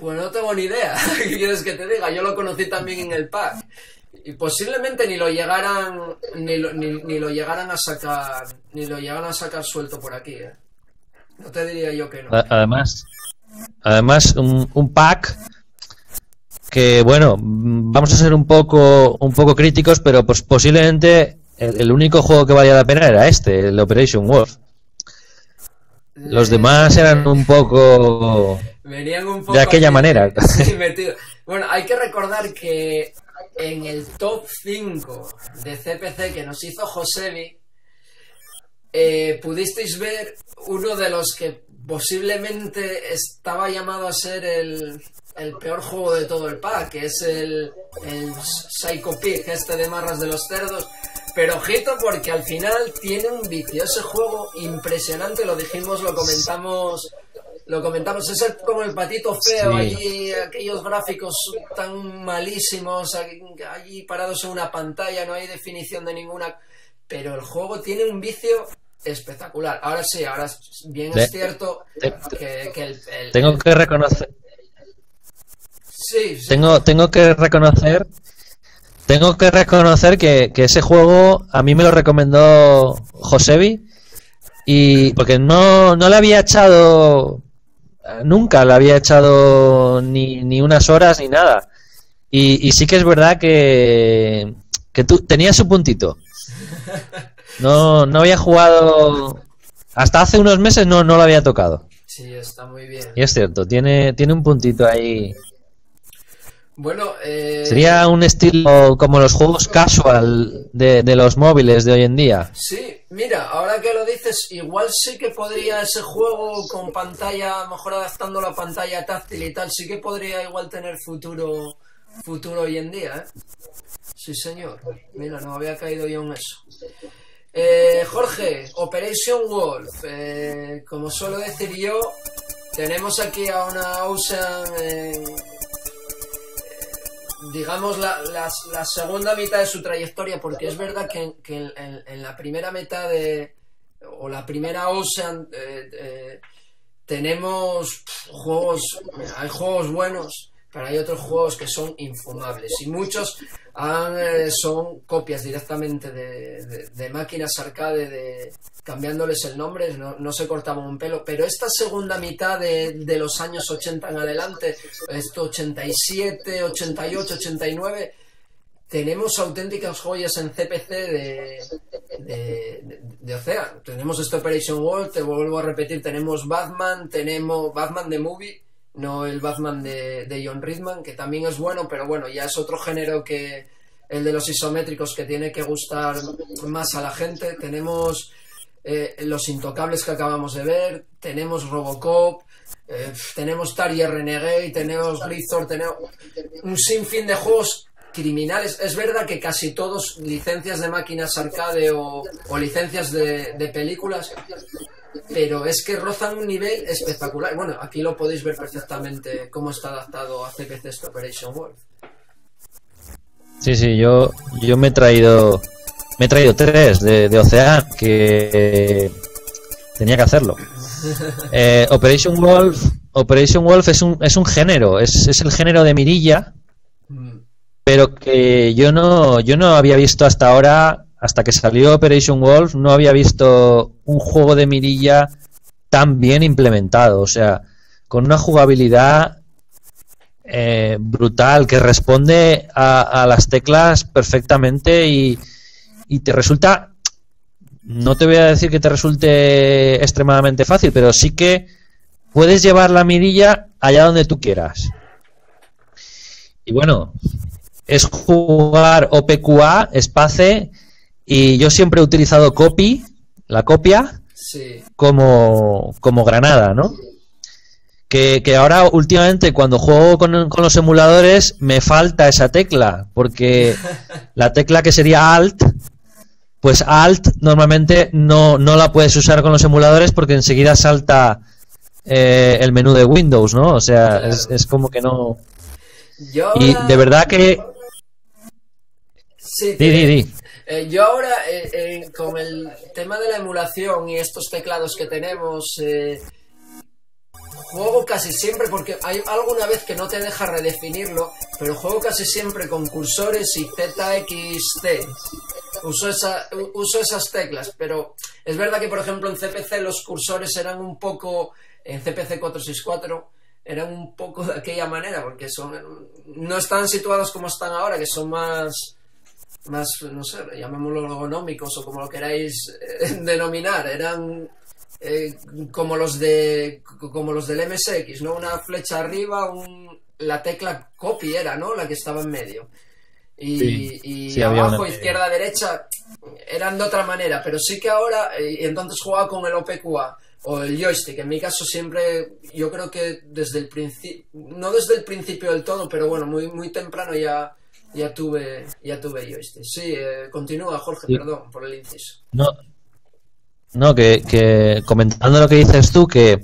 pues no tengo ni idea, ¿qué quieres que te diga? Yo lo conocí también en el pack. Y posiblemente ni lo llegaran ni lo, ni, ni lo llegaran a sacar ni lo llegaran a sacar suelto por aquí, ¿eh? No te diría yo que no. Además, además un, un pack que bueno, vamos a ser un poco un poco críticos, pero pues posiblemente el, el único juego que valía la pena era este, el Operation Wolf. Los demás eran un poco, venían un poco de aquella aquí, manera. Bueno, hay que recordar que en el top cinco de C P C que nos hizo Josebi, eh, pudisteis ver uno de los que posiblemente estaba llamado a ser el, el peor juego de todo el pack, que es el, el Psycho Pig, este de Marras de los Cerdos. Pero ojito, porque al final tiene un vicio ese juego impresionante, lo dijimos, lo comentamos... Lo comentamos, es el, como el patito feo, sí. Allí, aquellos gráficos tan malísimos, allí parados en una pantalla, no hay definición de ninguna, pero el juego tiene un vicio espectacular. Ahora sí, ahora bien es cierto que, que el, el... Tengo que reconocer... Sí, sí. Tengo, tengo que reconocer... Tengo que reconocer que, que ese juego a mí me lo recomendó Josebi. Y porque no, no la había echado nunca, la había echado ni, ni unas horas ni nada. Y, y sí que es verdad que, que tú tenías su puntito. No, no había jugado... Hasta hace unos meses no, no lo había tocado. Sí, está muy bien. Y es cierto, tiene, tiene un puntito ahí. Bueno, eh... sería un estilo como los juegos casual de, de los móviles de hoy en día. Sí, mira, ahora que lo dices, igual sí que podría ese juego con pantalla, a lo mejor adaptando la pantalla táctil y tal, sí que podría igual tener futuro, futuro hoy en día, ¿eh? Sí, señor. Mira, no había caído yo en eso. Eh, Jorge, Operation Wolf, eh, como suelo decir yo, tenemos aquí a una Ocean, eh, digamos la, la, la segunda mitad de su trayectoria, porque es verdad que, que en, en, en la primera mitad de, o la primera Ocean, eh, eh, tenemos pff, juegos, hay juegos buenos, pero hay otros juegos que son infumables y muchos han, eh, son copias directamente de, de, de máquinas arcade, de, cambiándoles el nombre, no, no se cortaban un pelo. Pero esta segunda mitad de, de los años ochenta en adelante, esto ochenta y siete, ochenta y ocho, ochenta y nueve, tenemos auténticas joyas en C P C de, de, de Ocean. Tenemos este Operation Wolf, te vuelvo a repetir, tenemos Batman, tenemos Batman The Movie, no el Batman de, de John Ridman, que también es bueno, pero bueno, ya es otro género que el de los isométricos, que tiene que gustar más a la gente. Tenemos eh, Los Intocables, que acabamos de ver, tenemos Robocop, eh, tenemos Target Renegade, tenemos Grizzor, tenemos un sinfín de juegos criminales. Es verdad que casi todos licencias de máquinas arcade o, o licencias de, de películas, pero es que rozan un nivel espectacular. Bueno, aquí lo podéis ver perfectamente cómo está adaptado a C P C este Operation Wolf. Sí, sí, yo, yo me he traído me he traído tres de, de Ocean, que tenía que hacerlo. eh, Operation Wolf Operation Wolf es un, es un género, es, es el género de mirilla, mm. pero que yo no, yo no había visto hasta ahora. Hasta que salió Operation Wolf no había visto un juego de mirilla tan bien implementado, o sea, con una jugabilidad eh, brutal, que responde a, a las teclas perfectamente y, y te resulta, no te voy a decir que te resulte extremadamente fácil, pero sí que puedes llevar la mirilla allá donde tú quieras. Y bueno, es jugar O P Q A, espace. Y yo siempre he utilizado copy, la copia, sí. como, como granada, ¿no? Que, que ahora últimamente cuando juego con, con los emuladores me falta esa tecla, porque la tecla que sería Alt, pues Alt normalmente no, no la puedes usar con los emuladores porque enseguida salta eh, el menú de Windows, ¿no? O sea, claro. es, es como que no... Yo ahora... Y de verdad que... Sí, di, di, di. Eh, yo ahora, eh, eh, con el tema de la emulación y estos teclados que tenemos, eh, juego casi siempre, porque hay alguna vez que no te deja redefinirlo, pero juego casi siempre con cursores y Z X T. Uso, esa, uso esas teclas, pero es verdad que, por ejemplo, en C P C los cursores eran un poco, en C P C cuatrocientos sesenta y cuatro, eran un poco de aquella manera, porque son no están situados como están ahora, que son más... más, no sé, llamémoslo ergonómicos o como lo queráis eh, denominar, eran eh, como los de como los del M S X, ¿no? Una flecha arriba, un, la tecla copy era, ¿no? La que estaba en medio. Y, sí, y sí, abajo, izquierda, derecha, eran de otra manera, pero sí que ahora, y entonces jugaba con el O P Q A o el joystick, en mi caso siempre, yo creo que desde el principio, no desde el principio del todo, pero bueno, muy, muy temprano ya... Ya tuve, ya tuve yo este. Sí, eh, continúa, Jorge, sí. Perdón por el inciso. No, no que, que comentando lo que dices tú, que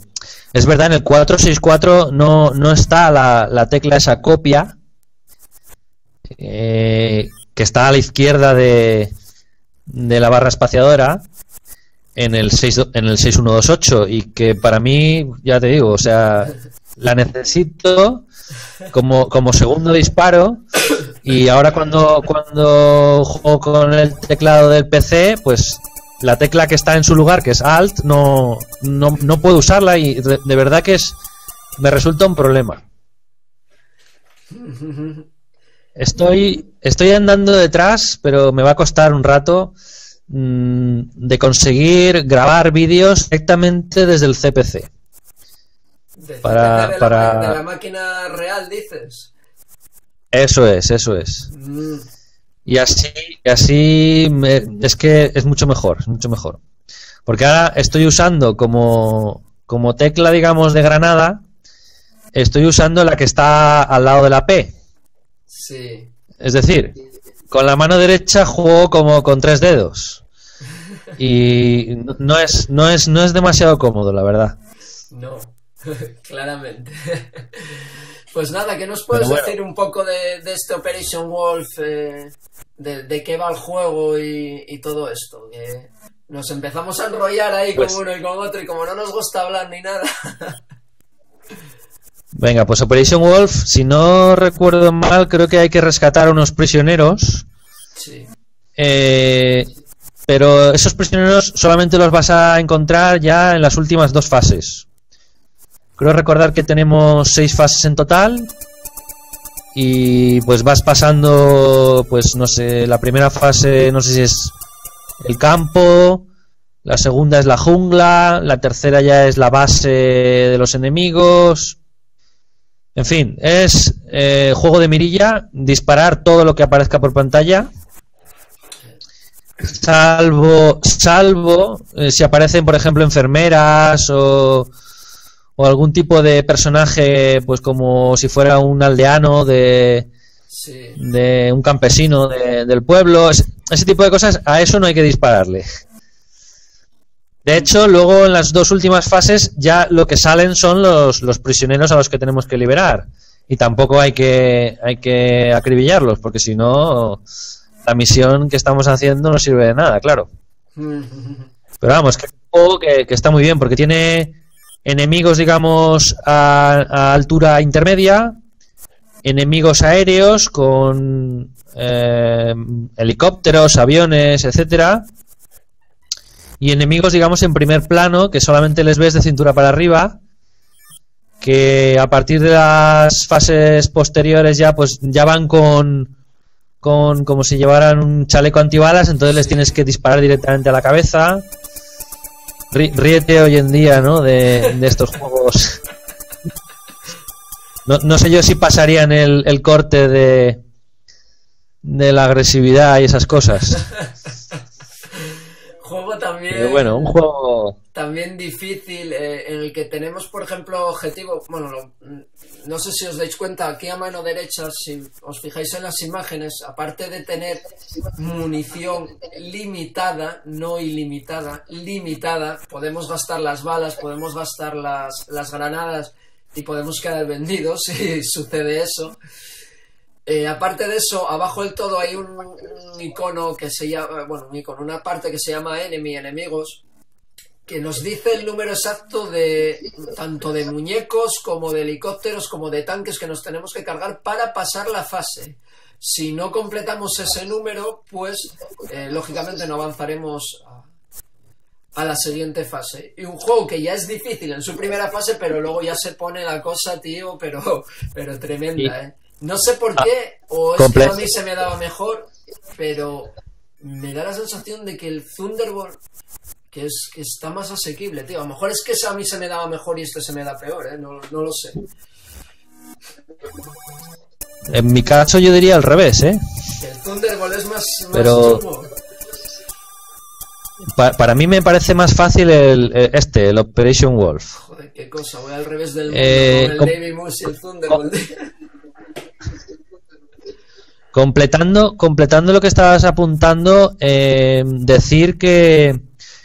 es verdad, en el cuatrocientos sesenta y cuatro no, no está la, la tecla esa copia, eh, que está a la izquierda de, de la barra espaciadora en el, seis, en el seis uno dos ocho, y que para mí, ya te digo, o sea, la necesito como, como segundo disparo. Y ahora cuando, cuando juego con el teclado del P C, pues la tecla que está en su lugar, que es Alt, no, no, no puedo usarla y de, de verdad que es me resulta un problema. Estoy, estoy andando detrás, pero me va a costar un rato mmm, de conseguir grabar vídeos directamente desde el C P C. Desde para, de la, para... de la máquina real, dices. Eso es, eso es. Mm. Y así, así me, es que es mucho mejor, es mucho mejor. Porque ahora estoy usando como, como tecla, digamos, de granada, estoy usando la que está al lado de la P. Sí. Es decir, con la mano derecha juego como con tres dedos. Y no es, no es, no es demasiado cómodo, la verdad. No, claramente. Pues nada, ¿qué nos puedes bueno. decir un poco de, de este Operation Wolf? Eh, de, de qué va el juego y, y todo esto. Que nos empezamos a enrollar ahí pues, con uno y con otro, y como no nos gusta hablar ni nada. Venga, pues Operation Wolf, si no recuerdo mal, creo que hay que rescatar a unos prisioneros. Sí. Eh, pero esos prisioneros solamente los vas a encontrar ya en las últimas dos fases. Creo recordar que tenemos seis fases en total y pues vas pasando, pues no sé, la primera fase no sé si es el campo, la segunda es la jungla, la tercera ya es la base de los enemigos, en fin, es eh, juego de mirilla, disparar todo lo que aparezca por pantalla, salvo, salvo eh, si aparecen por ejemplo enfermeras o... o algún tipo de personaje, pues como si fuera un aldeano de, sí. de un campesino de, del pueblo, ese, ese tipo de cosas, a eso no hay que dispararle. De hecho, luego en las dos últimas fases ya lo que salen son los, los prisioneros a los que tenemos que liberar. Y tampoco hay que, hay que acribillarlos, porque si no, la misión que estamos haciendo no sirve de nada, claro. Pero vamos, que es un juego que, que está muy bien, porque tiene... enemigos, digamos, a, a altura intermedia, enemigos aéreos con eh, helicópteros, aviones, etcétera, y enemigos, digamos, en primer plano, que solamente les ves de cintura para arriba, que a partir de las fases posteriores ya, pues, ya van con, con como si llevaran un chaleco antibalas, entonces les tienes que disparar directamente a la cabeza. Ríete hoy en día, ¿no? De, de estos juegos. No, no sé yo si pasarían el, el corte de, de la agresividad y esas cosas. Juego también. Pero bueno, un juego. También difícil, eh, en el que tenemos, por ejemplo, objetivo. Bueno, no, no sé si os dais cuenta, aquí a mano derecha, si os fijáis en las imágenes, aparte de tener munición limitada, no ilimitada, limitada, podemos gastar las balas, podemos gastar las, las granadas y podemos quedar vendidos si sucede eso. Eh, aparte de eso, abajo del todo hay un, un icono que se llama, bueno, un icono, una parte que se llama Enemy, enemigos, que nos dice el número exacto de tanto de muñecos como de helicópteros como de tanques que nos tenemos que cargar para pasar la fase. Si no completamos ese número, pues eh, lógicamente no avanzaremos a, a la siguiente fase. Y un juego que ya es difícil en su primera fase, pero luego ya se pone la cosa, tío, pero, pero tremenda, ¿eh? No sé por qué, o es que a mí se me daba mejor, pero me da la sensación de que el Thunderbolt, que es que está más asequible, tío. A lo mejor es que a mí se me daba mejor y este se me da peor, ¿eh? No, no lo sé. En mi caso yo diría al revés, ¿eh? El Thunderbolt es más, más pero chungo. Pa para mí me parece más fácil el, el este, el Operation Wolf. Joder, qué cosa, voy al revés del mundo eh, con el Navy Moves y el Thunderbolt. Completando, completando lo que estabas apuntando, eh, decir que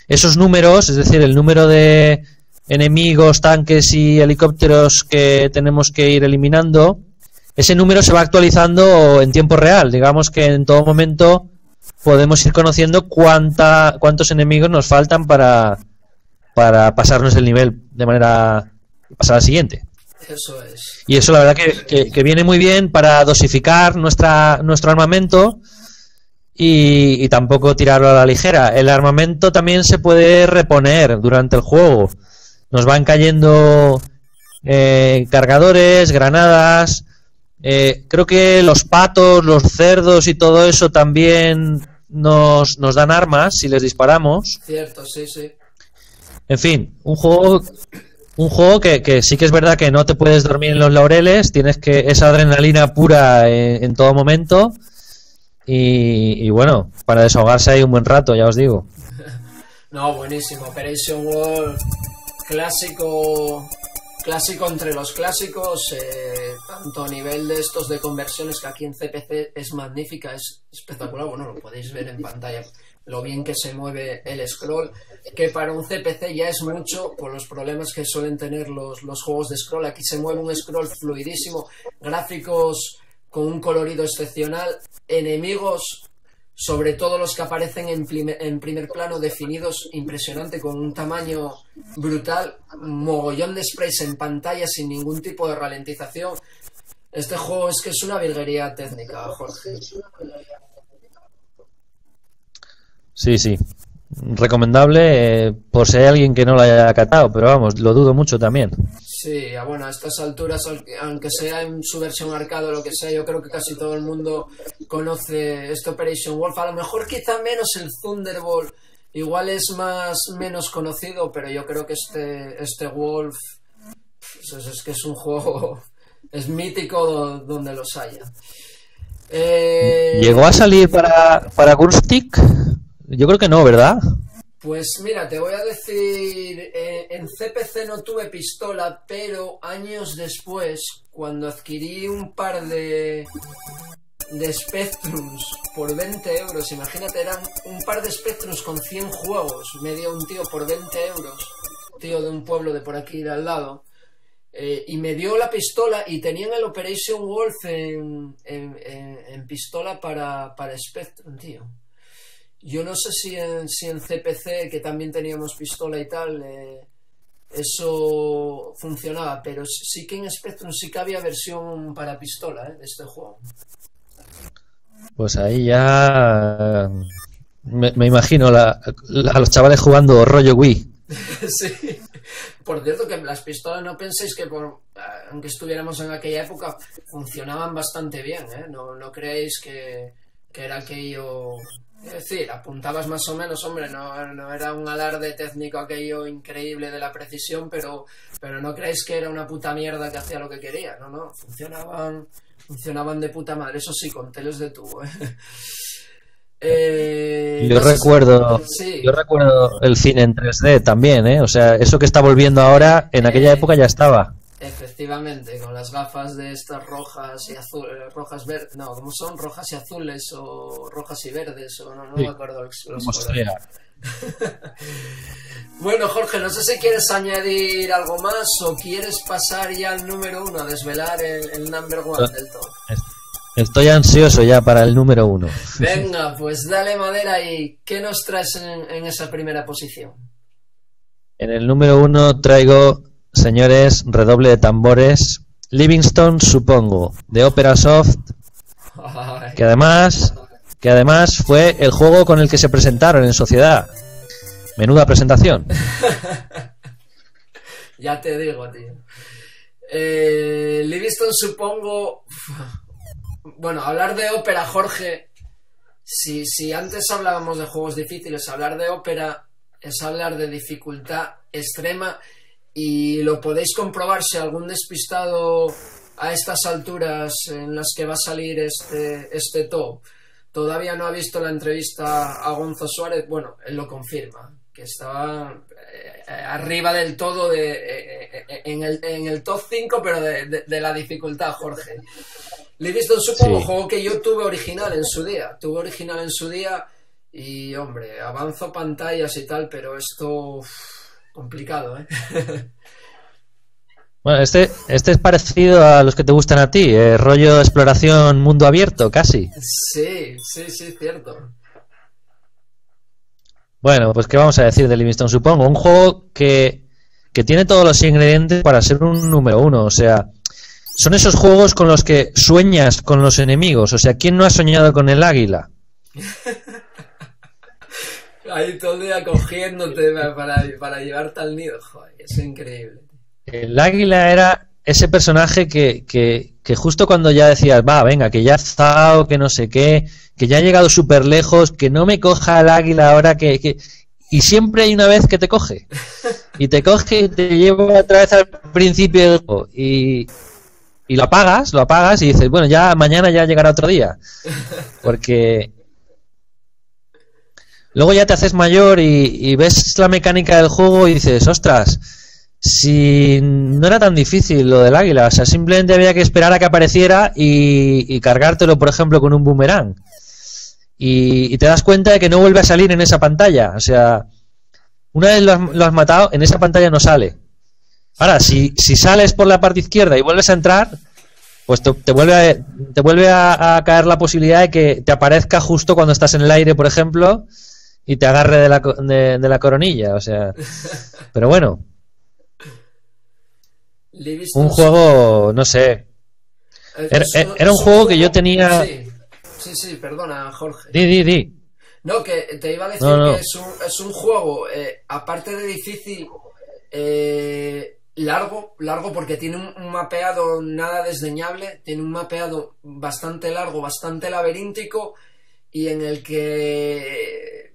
esos números, es decir, el número de enemigos, tanques y helicópteros que tenemos que ir eliminando, ese número se va actualizando en tiempo real. Digamos que en todo momento podemos ir conociendo cuánta, cuántos enemigos nos faltan para, para pasarnos el nivel de manera pasar al siguiente. Eso es. Y eso la verdad que, que, que viene muy bien para dosificar nuestra, nuestro armamento y, y tampoco tirarlo a la ligera. El armamento también se puede reponer durante el juego. Nos van cayendo eh, cargadores, granadas. Eh, creo que los patos, los cerdos y todo eso también nos, nos dan armas si les disparamos. Cierto, sí, sí. En fin, un juego, un juego que, que sí que es verdad que no te puedes dormir en los laureles. Tienes que esa adrenalina pura en, en todo momento. Y, y bueno, para desahogarse ahí un buen rato, ya os digo. No, buenísimo. Operation Wolf, clásico... Clásico entre los clásicos, eh, tanto a nivel de estos de conversiones que aquí en C P C es magnífica, es espectacular. Bueno, lo podéis ver en pantalla, lo bien que se mueve el scroll, que para un C P C ya es mucho por los problemas que suelen tener los, los juegos de scroll. Aquí se mueve un scroll fluidísimo, gráficos con un colorido excepcional, enemigos, sobre todo los que aparecen en primer, en primer plano, definidos, impresionante, con un tamaño brutal, mogollón de sprays en pantalla sin ningún tipo de ralentización. Este juego es que es una virguería técnica, Jorge. Sí, sí, recomendable, eh, por si hay alguien que no lo haya catado, pero vamos, lo dudo mucho también. Sí, bueno, a estas alturas, aunque sea en su versión arcade o lo que sea, yo creo que casi todo el mundo conoce este Operation Wolf. A lo mejor quizá menos el Thunderbolt, igual es más menos conocido, pero yo creo que este, este Wolf pues es que es un juego, es mítico donde los haya. Eh... ¿Llegó a salir para, para Gunstic? Yo creo que no, ¿verdad? Pues mira, te voy a decir, eh, en C P C no tuve pistola, pero años después, cuando adquirí un par de, de Spectrums por veinte euros, imagínate, eran un par de Spectrums con cien juegos, me dio un tío por veinte euros, tío de un pueblo de por aquí de al lado, eh, y me dio la pistola y tenían el Operation Wolf en, en, en, en pistola para, para Spectrum, tío. Yo no sé si en, si en C P C, que también teníamos pistola y tal, eh, eso funcionaba, pero sí que en Spectrum sí que había versión para pistola, eh, de este juego. Pues ahí ya me, me imagino la, la, a los chavales jugando rollo Wii. Sí. Por cierto, que las pistolas, no penséis que por, aunque estuviéramos en aquella época, funcionaban bastante bien, ¿eh? No, no creéis que, que era aquello... Es decir, apuntabas más o menos, hombre, no, no era un alarde técnico aquello increíble de la precisión, pero, pero no creéis que era una puta mierda que hacía lo que quería, no, no, funcionaban, funcionaban de puta madre, eso sí, con teles de tubo. ¿eh? Eh, yo, no recuerdo, sí. yo recuerdo el cine en tres D también, ¿eh? O sea, eso que está volviendo ahora, en eh, aquella época ya estaba. Efectivamente, con las gafas de estas rojas y azules, rojas verdes, no, ¿cómo son? Rojas y azules o rojas y verdes, o no, no sí, me acuerdo los, los colores. Bueno, Jorge, no sé si quieres añadir algo más o quieres pasar ya al número uno, a desvelar el, el number one del top. Estoy ansioso ya para el número uno. Venga, pues dale madera y ¿qué nos traes en, en esa primera posición? En el número uno traigo... Señores, redoble de tambores, Livingstone supongo, de Opera Soft, que además, que además fue el juego con el que se presentaron en Sociedad. Menuda presentación. Ya te digo, tío. Eh, Livingstone supongo... Bueno, hablar de Opera, Jorge, si, si antes hablábamos de juegos difíciles, hablar de Opera es hablar de dificultad extrema. Y lo podéis comprobar si algún despistado a estas alturas en las que va a salir este, este top todavía no ha visto la entrevista a Gonzo Suárez. Bueno, él lo confirma, que estaba eh, arriba del todo de, eh, en, el, en el top cinco, pero de, de, de la dificultad, Jorge. Livingstone supongo, sí. Juego que yo tuve original en su día. Tuve original en su día y, hombre, avanzo pantallas y tal, pero esto... Uff, complicado, ¿eh? Bueno, este, este es parecido a los que te gustan a ti, eh, rollo exploración mundo abierto, casi. Sí, sí, sí, cierto. Bueno, pues ¿qué vamos a decir de Livingstone supongo? Un juego que, que tiene todos los ingredientes para ser un número uno, o sea, son esos juegos con los que sueñas con los enemigos, o sea, ¿quién no ha soñado con el águila? Ahí todo el día cogiéndote para, para llevarte al nido. Joder, es increíble. El águila era ese personaje que, que, que justo cuando ya decías, va, venga, que ya ha estado, que no sé qué, que ya ha llegado súper lejos, que no me coja el águila ahora, que, que... Y siempre hay una vez que te coge. Y te coge y te lleva otra vez al principio del juego. Y... Y lo apagas, lo apagas y dices, bueno, ya mañana ya llegará otro día. Porque luego ya te haces mayor y, y ves la mecánica del juego y dices, ostras, si no era tan difícil lo del águila, o sea, simplemente había que esperar a que apareciera y, y cargártelo, por ejemplo, con un boomerang. Y, y te das cuenta de que no vuelve a salir en esa pantalla. O sea, una vez lo has, lo has matado, en esa pantalla no sale. Ahora, si, si sales por la parte izquierda y vuelves a entrar, pues te, te vuelve, a, te vuelve a, a caer la posibilidad de que te aparezca justo cuando estás en el aire, por ejemplo, y te agarre de la, de, de la coronilla, o sea... Pero bueno. Un juego, no sé. Era, era un juego que yo tenía... Sí, sí, sí, perdona, Jorge. Di, di, di. No, que te iba a decir no, no. que es un, es un juego, eh, aparte de difícil... Eh... Largo, largo porque tiene un mapeado nada desdeñable, tiene un mapeado bastante largo, bastante laberíntico y en el que,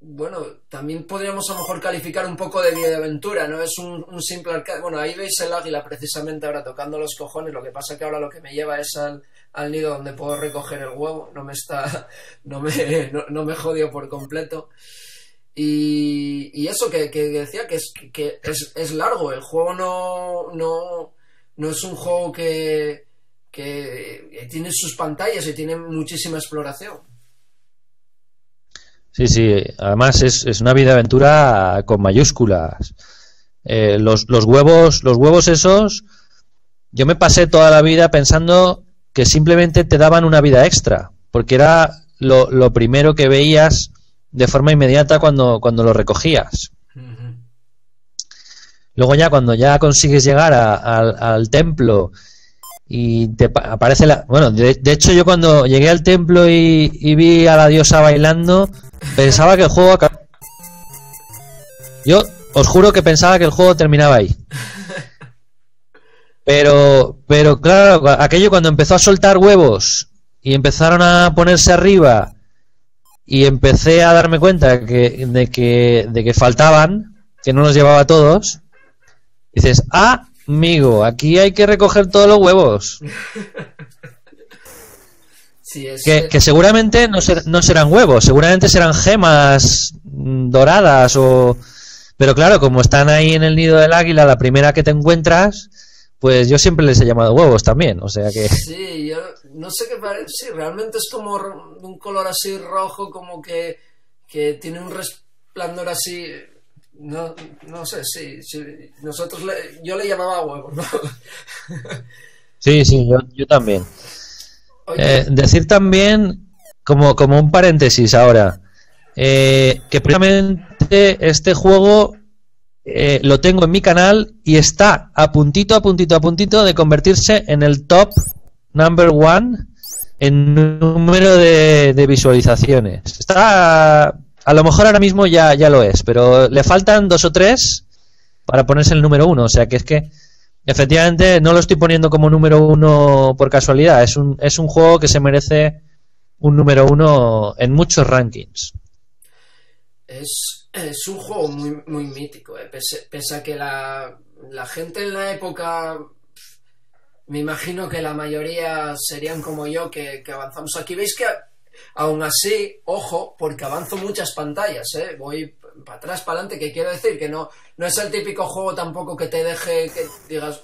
bueno, también podríamos a lo mejor calificar un poco de vida de aventura, ¿no? Es un, un simple arcade. Bueno, ahí veis el águila precisamente ahora tocando los cojones, lo que pasa que ahora lo que me lleva es al, al nido donde puedo recoger el huevo, no me está, no me, no, no me jodió por completo. Y, y eso que, que decía que, es, que es, es largo, el juego no, no, no es un juego que, que tiene sus pantallas y tiene muchísima exploración. Sí, sí, además es, es una vida aventura con mayúsculas. Eh, los, los huevos, los huevos esos, yo me pasé toda la vida pensando que simplemente te daban una vida extra, porque era lo, lo primero que veías de forma inmediata cuando, cuando lo recogías. Uh-huh. Luego ya cuando ya consigues llegar a, a, al templo y te aparece la... Bueno, de, de hecho yo cuando llegué al templo y, y vi a la diosa bailando, pensaba que el juego acababa. Yo os juro que pensaba que el juego terminaba ahí. Pero, pero claro, aquello cuando empezó a soltar huevos y empezaron a ponerse arriba... Y empecé a darme cuenta que, de, que, de que faltaban, que no los llevaba a todos. Dices, ah, amigo, aquí hay que recoger todos los huevos. Sí, es que, que seguramente no, ser, no serán huevos, seguramente serán gemas doradas. o Pero claro, como están ahí en el nido del águila, la primera que te encuentras... Pues yo siempre les he llamado huevos también, o sea que... Sí, yo no sé qué parece, sí, realmente es como un color así rojo, como que, que tiene un resplandor así, no, no sé, sí, sí. Nosotros le, yo le llamaba huevos, ¿no? Sí, sí, yo, yo también. Eh, decir también, como, como un paréntesis ahora, eh, que precisamente este juego... Eh, lo tengo en mi canal y está a puntito, a puntito, a puntito de convertirse en el top number one en número de, de visualizaciones. Está a, a lo mejor ahora mismo ya, ya lo es, pero le faltan dos o tres para ponerse el número uno. O sea que es que efectivamente no lo estoy poniendo como número uno por casualidad. Es un, es un juego que se merece un número uno en muchos rankings. Es... Es un juego muy, muy mítico, eh. pese, pese a que la, la gente en la época, me imagino que la mayoría serían como yo, que, que avanzamos. Aquí veis que aún así, ojo, porque avanzo muchas pantallas, eh. voy para atrás, para adelante, que quiero decir que no, no es el típico juego tampoco que te deje, que digas,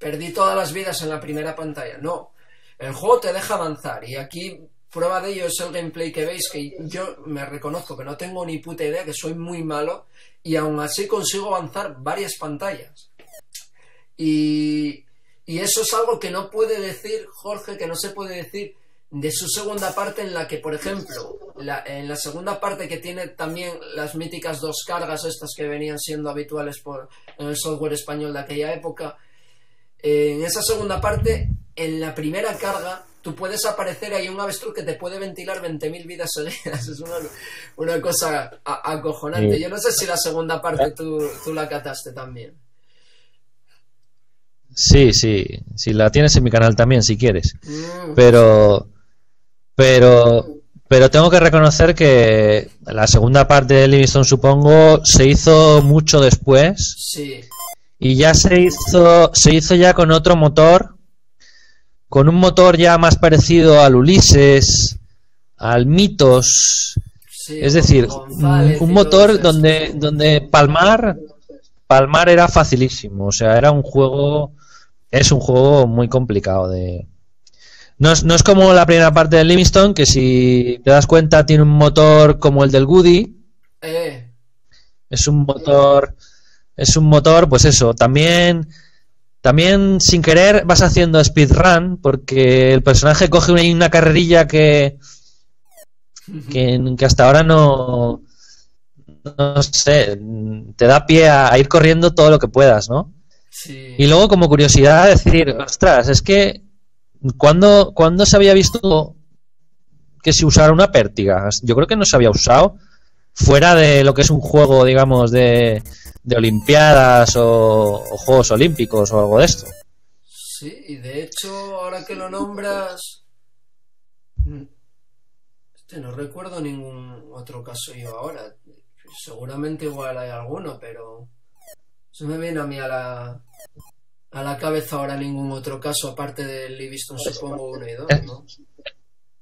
perdí todas las vidas en la primera pantalla, no, el juego te deja avanzar y aquí... Prueba de ello es el gameplay que veis, que yo me reconozco que no tengo ni puta idea, que soy muy malo, y aún así consigo avanzar varias pantallas. Y, y eso es algo que no puede decir, Jorge, que no se puede decir de su segunda parte en la que, por ejemplo, la, en la segunda parte que tiene también las míticas dos cargas estas que venían siendo habituales por, en el software español de aquella época, en esa segunda parte, en la primera carga... tú puedes aparecer ahí un avestruz que te puede ventilar veinte mil vidas seguidas. Es una, una cosa a, acojonante. Sí. Yo no sé si la segunda parte tú, tú la cataste también. Sí, sí, sí, la tienes en mi canal también si quieres. Mm. Pero, pero, pero tengo que reconocer que la segunda parte de Livingstone supongo se hizo mucho después. Sí. Y ya se hizo, se hizo ya con otro motor, con un motor ya más parecido al Ulises, al Mitos, sí, es decir, González, un motor donde, donde palmar, palmar era facilísimo, o sea, era un juego, es un juego muy complicado de... No es, no es como la primera parte de Livingstone, que si te das cuenta tiene un motor como el del Goody, eh. es un motor... Es un motor, pues eso, también, también sin querer vas haciendo speedrun, porque el personaje coge una, una carrerilla que, que, que hasta ahora no, no sé, te da pie a, a ir corriendo todo lo que puedas, ¿no? Sí. Y luego como curiosidad decir, ostras, es que ¿cuándo, ¿cuándo se había visto que se usara una pértiga? Yo creo que no se había usado fuera de lo que es un juego, digamos, de... de olimpiadas o, o Juegos Olímpicos o algo de esto. Sí, y de hecho, ahora que lo nombras, este, no recuerdo ningún otro caso yo ahora. Seguramente igual hay alguno, pero se me viene a mí a la, a la cabeza ahora ningún otro caso aparte del Livingstone supongo uno y dos, ¿no?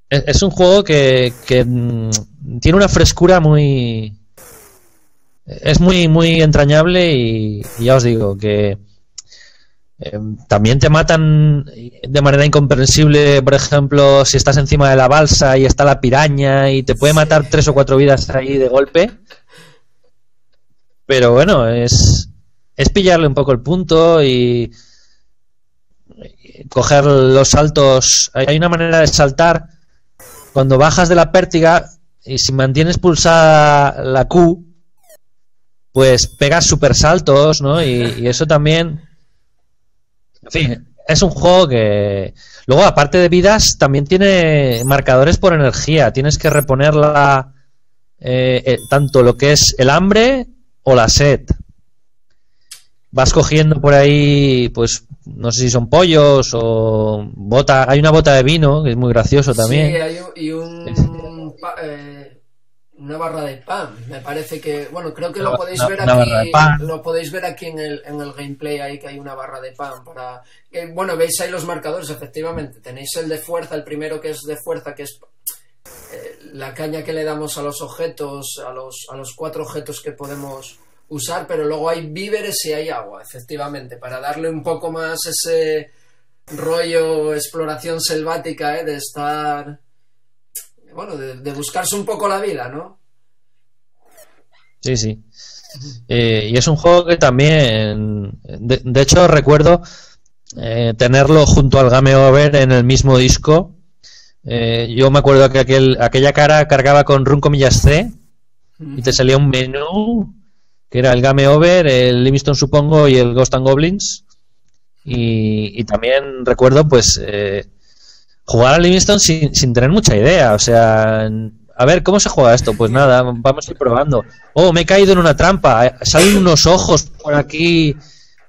Es, es un juego que, que tiene una frescura muy... Es muy muy entrañable y, y ya os digo que eh, también te matan de manera incomprensible, por ejemplo, si estás encima de la balsa y está la piraña y te puede matar sí. tres o cuatro vidas ahí de golpe. Pero bueno, es, es pillarle un poco el punto y, y coger los saltos. Hay una manera de saltar cuando bajas de la pértiga y si mantienes pulsada la Q, pues pegas super saltos, ¿no? Y, y eso también... En fin, es un juego que... Luego, aparte de vidas, también tiene marcadores por energía. Tienes que reponer la, eh, eh, tanto lo que es el hambre o la sed. Vas cogiendo por ahí, pues, no sé si son pollos o... bota. Hay una bota de vino, que es muy gracioso también. Sí, hay un, y un... Eh... una barra de pan, me parece que... Bueno, creo que lo podéis ver aquí, lo podéis ver aquí en el, en el gameplay, ahí que hay una barra de pan para... Eh, bueno, veis ahí los marcadores, efectivamente. Tenéis el de fuerza, el primero que es de fuerza, que es eh, la caña que le damos a los objetos, a los, a los cuatro objetos que podemos usar, pero luego hay víveres y hay agua, efectivamente, para darle un poco más ese rollo exploración selvática, ¿eh? De estar... Bueno, de, de buscarse un poco la vida, ¿no? Sí, sí. Eh, y es un juego que también... De, de hecho, recuerdo eh, tenerlo junto al Game Over en el mismo disco. Eh, yo me acuerdo que aquel, aquella cara cargaba con Run comillas C y te salía un menú que era el Game Over, el Livingstone supongo y el Ghost and Goblins. Y, y también recuerdo, pues... Eh, jugar a Livingstone sin, sin tener mucha idea, o sea, a ver, ¿cómo se juega esto? Pues nada, vamos a ir probando. Oh, me he caído en una trampa, salen unos ojos por aquí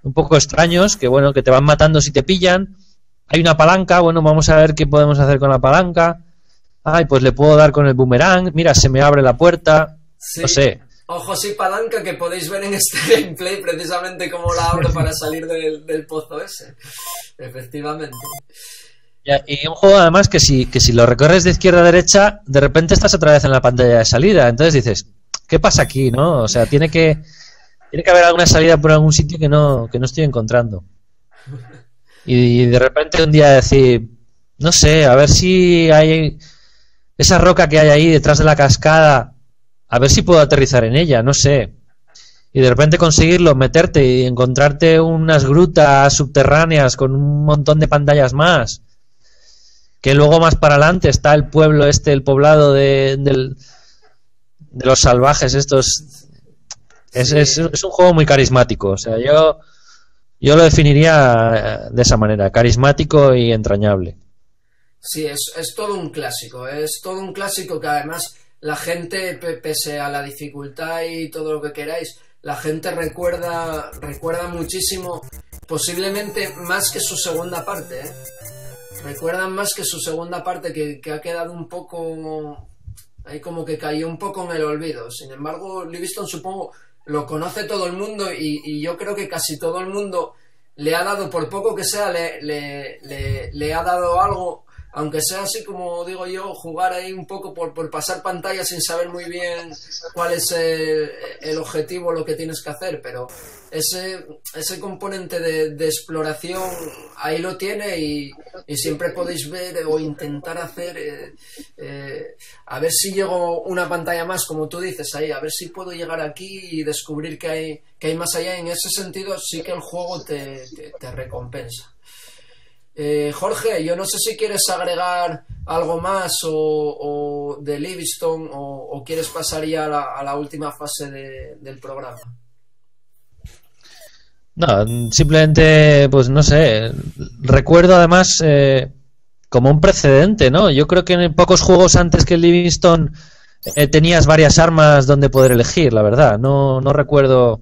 un poco extraños, que bueno, que te van matando si te pillan. Hay una palanca, bueno, vamos a ver qué podemos hacer con la palanca. Ay, pues le puedo dar con el boomerang, mira, se me abre la puerta, sí. No sé. Ojos y palanca que podéis ver en este gameplay precisamente cómo la abro para salir del, del pozo ese, efectivamente. Y un juego además que si, que si lo recorres de izquierda a derecha, de repente estás otra vez en la pantalla de salida. Entonces dices, ¿qué pasa aquí? ¿No? O sea, tiene que tiene que haber alguna salida por algún sitio que no, que no estoy encontrando. Y, y de repente un día decir, no sé, a ver si hay esa roca que hay ahí detrás de la cascada, a ver si puedo aterrizar en ella, no sé. Y de repente conseguirlo, meterte y encontrarte unas grutas subterráneas con un montón de pantallas más. Que luego más para adelante está el pueblo este, el poblado de, de, de los salvajes estos. Es, sí. es, es un juego muy carismático, o sea, yo, yo lo definiría de esa manera, carismático y entrañable. Sí, es, es todo un clásico, es todo un clásico que además la gente, pese a la dificultad y todo lo que queráis, la gente recuerda, recuerda muchísimo, posiblemente más que su segunda parte, ¿eh? Recuerdan más que su segunda parte, que, que ha quedado un poco... ahí como que cayó un poco en el olvido. Sin embargo, Livingstone supongo lo conoce todo el mundo y, y yo creo que casi todo el mundo le ha dado, por poco que sea, le, le, le, le ha dado algo, aunque sea así como digo yo, jugar ahí un poco por, por pasar pantalla sin saber muy bien cuál es el, el objetivo, lo que tienes que hacer, pero ese, ese componente de, de exploración ahí lo tiene y, y siempre podéis ver o intentar hacer, eh, eh, a ver si llego una pantalla más, como tú dices ahí, a ver si puedo llegar aquí y descubrir que hay, que hay más allá. En ese sentido sí que el juego te, te, te recompensa. Eh, Jorge, yo no sé si quieres agregar algo más o, o de Livingstone o, o quieres pasar ya a la, a la última fase de, del programa. No, simplemente, pues no sé, recuerdo además eh, como un precedente, ¿no? Yo creo que en pocos juegos antes que Livingstone eh, tenías varias armas donde poder elegir, la verdad. No, no recuerdo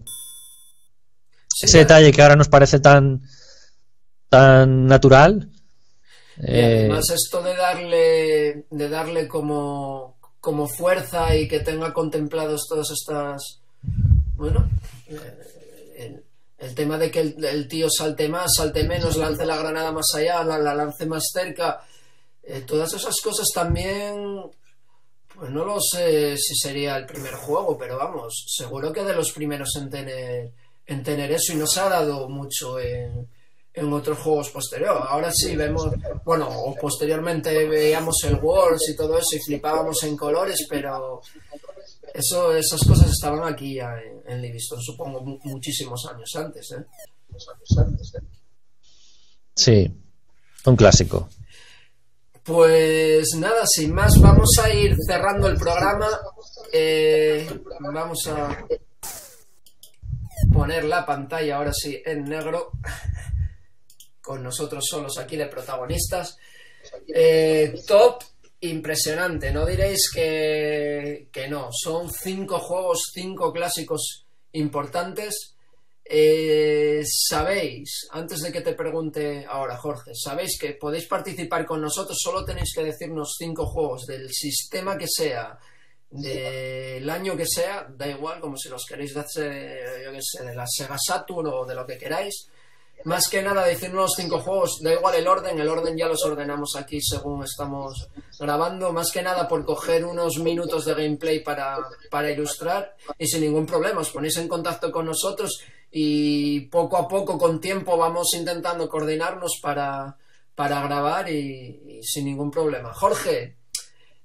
sí, ese detalle que ahora nos parece tan... tan natural. Y además esto de darle de darle como como fuerza y que tenga contemplados todas estas, bueno, el, el tema de que el, el tío salte más, salte menos, lance la granada más allá, la, la lance más cerca, eh, todas esas cosas también, pues no lo sé si sería el primer juego, pero vamos, seguro que de los primeros en tener en tener eso, y no se ha dado mucho en en otros juegos posteriores. Ahora sí vemos, bueno, o posteriormente veíamos el Worlds y todo eso y flipábamos en colores, pero eso, esas cosas estaban aquí ya en, en Livingstone, supongo, mu muchísimos años antes, ¿eh? Años antes, ¿eh? Sí, un clásico. Pues nada, sin más, vamos a ir cerrando el programa. Eh, vamos a poner la pantalla ahora sí en negro, con nosotros solos aquí de protagonistas. Eh, top, impresionante, no diréis que, que no, son cinco juegos, cinco clásicos importantes. Eh, sabéis, antes de que te pregunte ahora Jorge, sabéis que podéis participar con nosotros, solo tenéis que decirnos cinco juegos del sistema que sea, del año que sea, da igual, como si los queréis de, yo qué sé, de la Sega Saturn o de lo que queráis. Más que nada decirnos cinco juegos, da igual el orden, el orden ya los ordenamos aquí según estamos grabando, más que nada por coger unos minutos de gameplay para, para ilustrar, y sin ningún problema os ponéis en contacto con nosotros y poco a poco, con tiempo, vamos intentando coordinarnos para, para grabar y, y sin ningún problema. Jorge,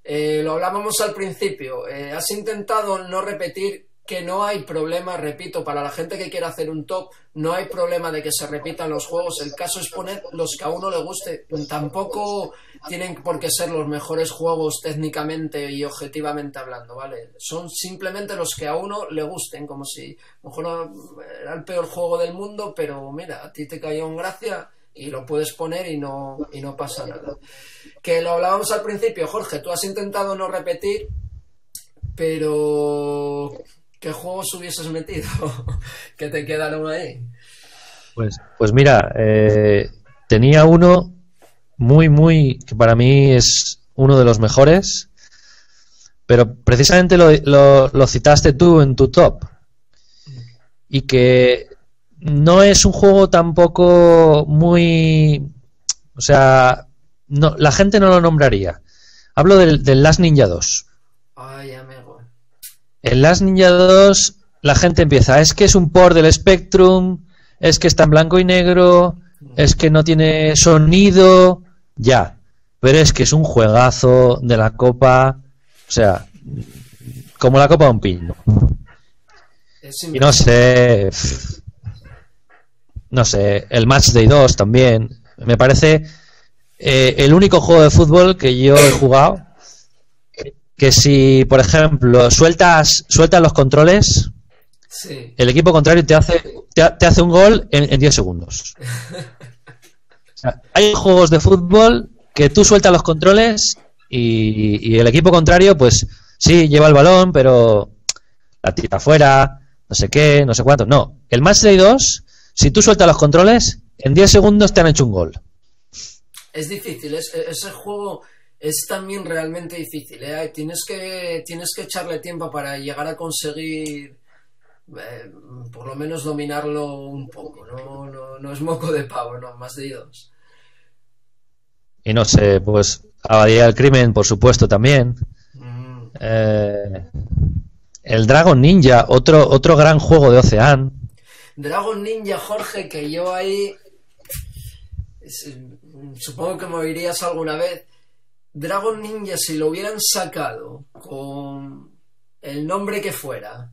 eh, lo hablábamos al principio, eh, has intentado no repetir, que no hay problema, repito, para la gente que quiera hacer un top, no hay problema de que se repitan los juegos, el caso es poner los que a uno le guste, tampoco tienen por qué ser los mejores juegos técnicamente y objetivamente hablando, ¿vale? Son simplemente los que a uno le gusten, como si a lo mejor era el peor juego del mundo, pero mira, a ti te cayó en gracia y lo puedes poner y no, y no pasa nada. Que lo hablábamos al principio, Jorge, tú has intentado no repetir, pero... ¿qué juegos hubieses metido que te quedaron ahí? Pues, pues mira, eh, tenía uno muy, muy... que para mí es uno de los mejores, pero precisamente lo, lo, lo citaste tú en tu top, y que no es un juego tampoco muy... o sea, no, la gente no lo nombraría. Hablo del, del Last Ninja dos. Ay, amigo. En Last Ninja dos la gente empieza, es que es un port del Spectrum, es que está en blanco y negro, es que no tiene sonido, ya, pero es que es un juegazo de la copa, o sea, como la copa de un pino. Y no sé, no sé, el Matchday dos también, me parece eh, el único juego de fútbol que yo he jugado que si, por ejemplo, sueltas sueltas los controles, sí, el equipo contrario te hace te, te hace un gol en, en diez segundos. O sea, hay juegos de fútbol que tú sueltas los controles y, y el equipo contrario, pues sí, lleva el balón, pero la tira afuera, no sé qué, no sé cuánto. No, el match play dos, si tú sueltas los controles, en diez segundos te han hecho un gol. Es difícil, es, ese juego es también realmente difícil, ¿eh? Tienes que, tienes que echarle tiempo para llegar a conseguir eh, por lo menos dominarlo un poco. No, no, no es moco de pavo, no, más de dos. Y no sé, pues abadía del crimen, por supuesto, también. Mm. Eh, el Dragon Ninja, otro, otro gran juego de Ocean. Dragon Ninja, Jorge, que yo ahí... Es, supongo que me oirías alguna vez. Dragon Ninja, si lo hubieran sacado con el nombre que fuera,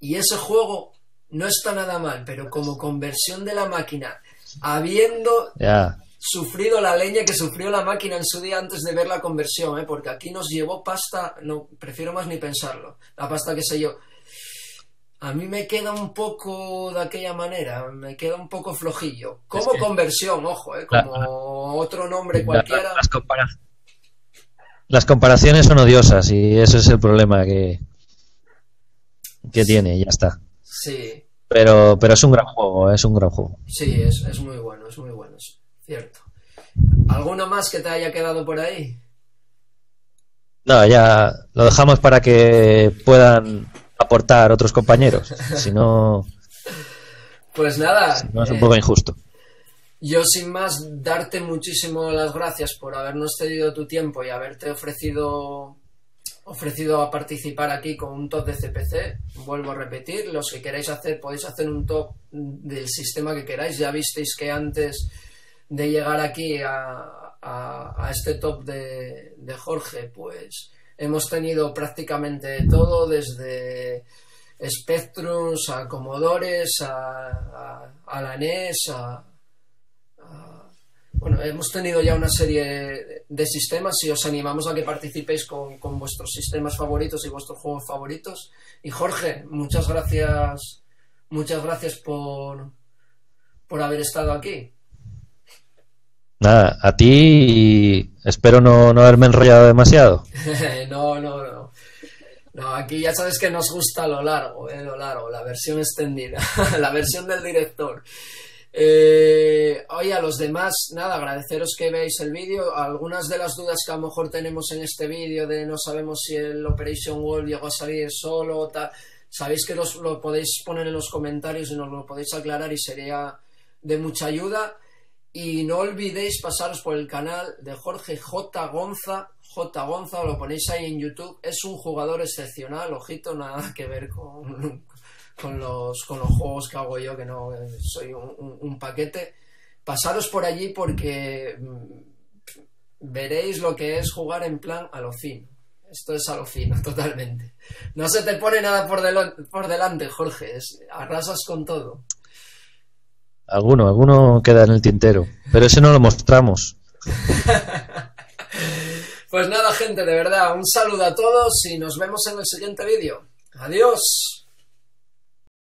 y ese juego no está nada mal, pero como conversión de la máquina, habiendo yeah. sufrido la leña que sufrió la máquina en su día antes de ver la conversión, ¿eh? Porque aquí nos llevó pasta, no prefiero más ni pensarlo, la pasta que sé yo. A mí me queda un poco de aquella manera, me queda un poco flojillo. Como es que, conversión, ojo, ¿eh? Como la, otro nombre cualquiera. Las, compara las comparaciones son odiosas y eso es el problema que, que sí. tiene, ya está. Sí. Pero, pero es un gran juego, es un gran juego. Sí, es, es muy bueno, es muy bueno, es cierto. ¿Alguno más que te haya quedado por ahí? No, ya lo dejamos para que puedan... aportar otros compañeros, si no... Pues nada... Si no es un poco eh, injusto. Yo sin más darte muchísimas las gracias por habernos cedido tu tiempo y haberte ofrecido ofrecido a participar aquí con un top de C P C. Vuelvo a repetir, los que queráis hacer, podéis hacer un top del sistema que queráis. Ya visteis que antes de llegar aquí a, a, a este top de, de Jorge, pues... hemos tenido prácticamente todo, desde Spectrum a Commodore, a, a, a la N E S, a, a... Bueno, hemos tenido ya una serie de sistemas y os animamos a que participéis con, con vuestros sistemas favoritos y vuestros juegos favoritos. Y Jorge, muchas gracias, muchas gracias por, por haber estado aquí. Nada, a ti, y espero no, no haberme enrollado demasiado. No, no, no. No, aquí ya sabes que nos gusta lo largo, eh, lo largo, la versión extendida, la versión del director. Eh, oye, a los demás, nada, agradeceros que veáis el vídeo. Algunas de las dudas que a lo mejor tenemos en este vídeo de no sabemos si el Operation Wolf llegó a salir solo o tal, sabéis que los, lo podéis poner en los comentarios y nos lo podéis aclarar y sería de mucha ayuda. Y no olvidéis pasaros por el canal de Jorge J. Gonza. J. Gonza, lo ponéis ahí en YouTube. Es un jugador excepcional, ojito, nada que ver con, con, los, con los juegos que hago yo, que no soy un, un, un paquete. Pasaros por allí porque veréis lo que es jugar en plan a lo fino. Esto es a lo fino, totalmente. No se te pone nada por, del, por delante, Jorge. Es, arrasas con todo. Alguno, alguno queda en el tintero, pero ese no lo mostramos. Pues nada, gente, de verdad, un saludo a todos y nos vemos en el siguiente vídeo. Adiós.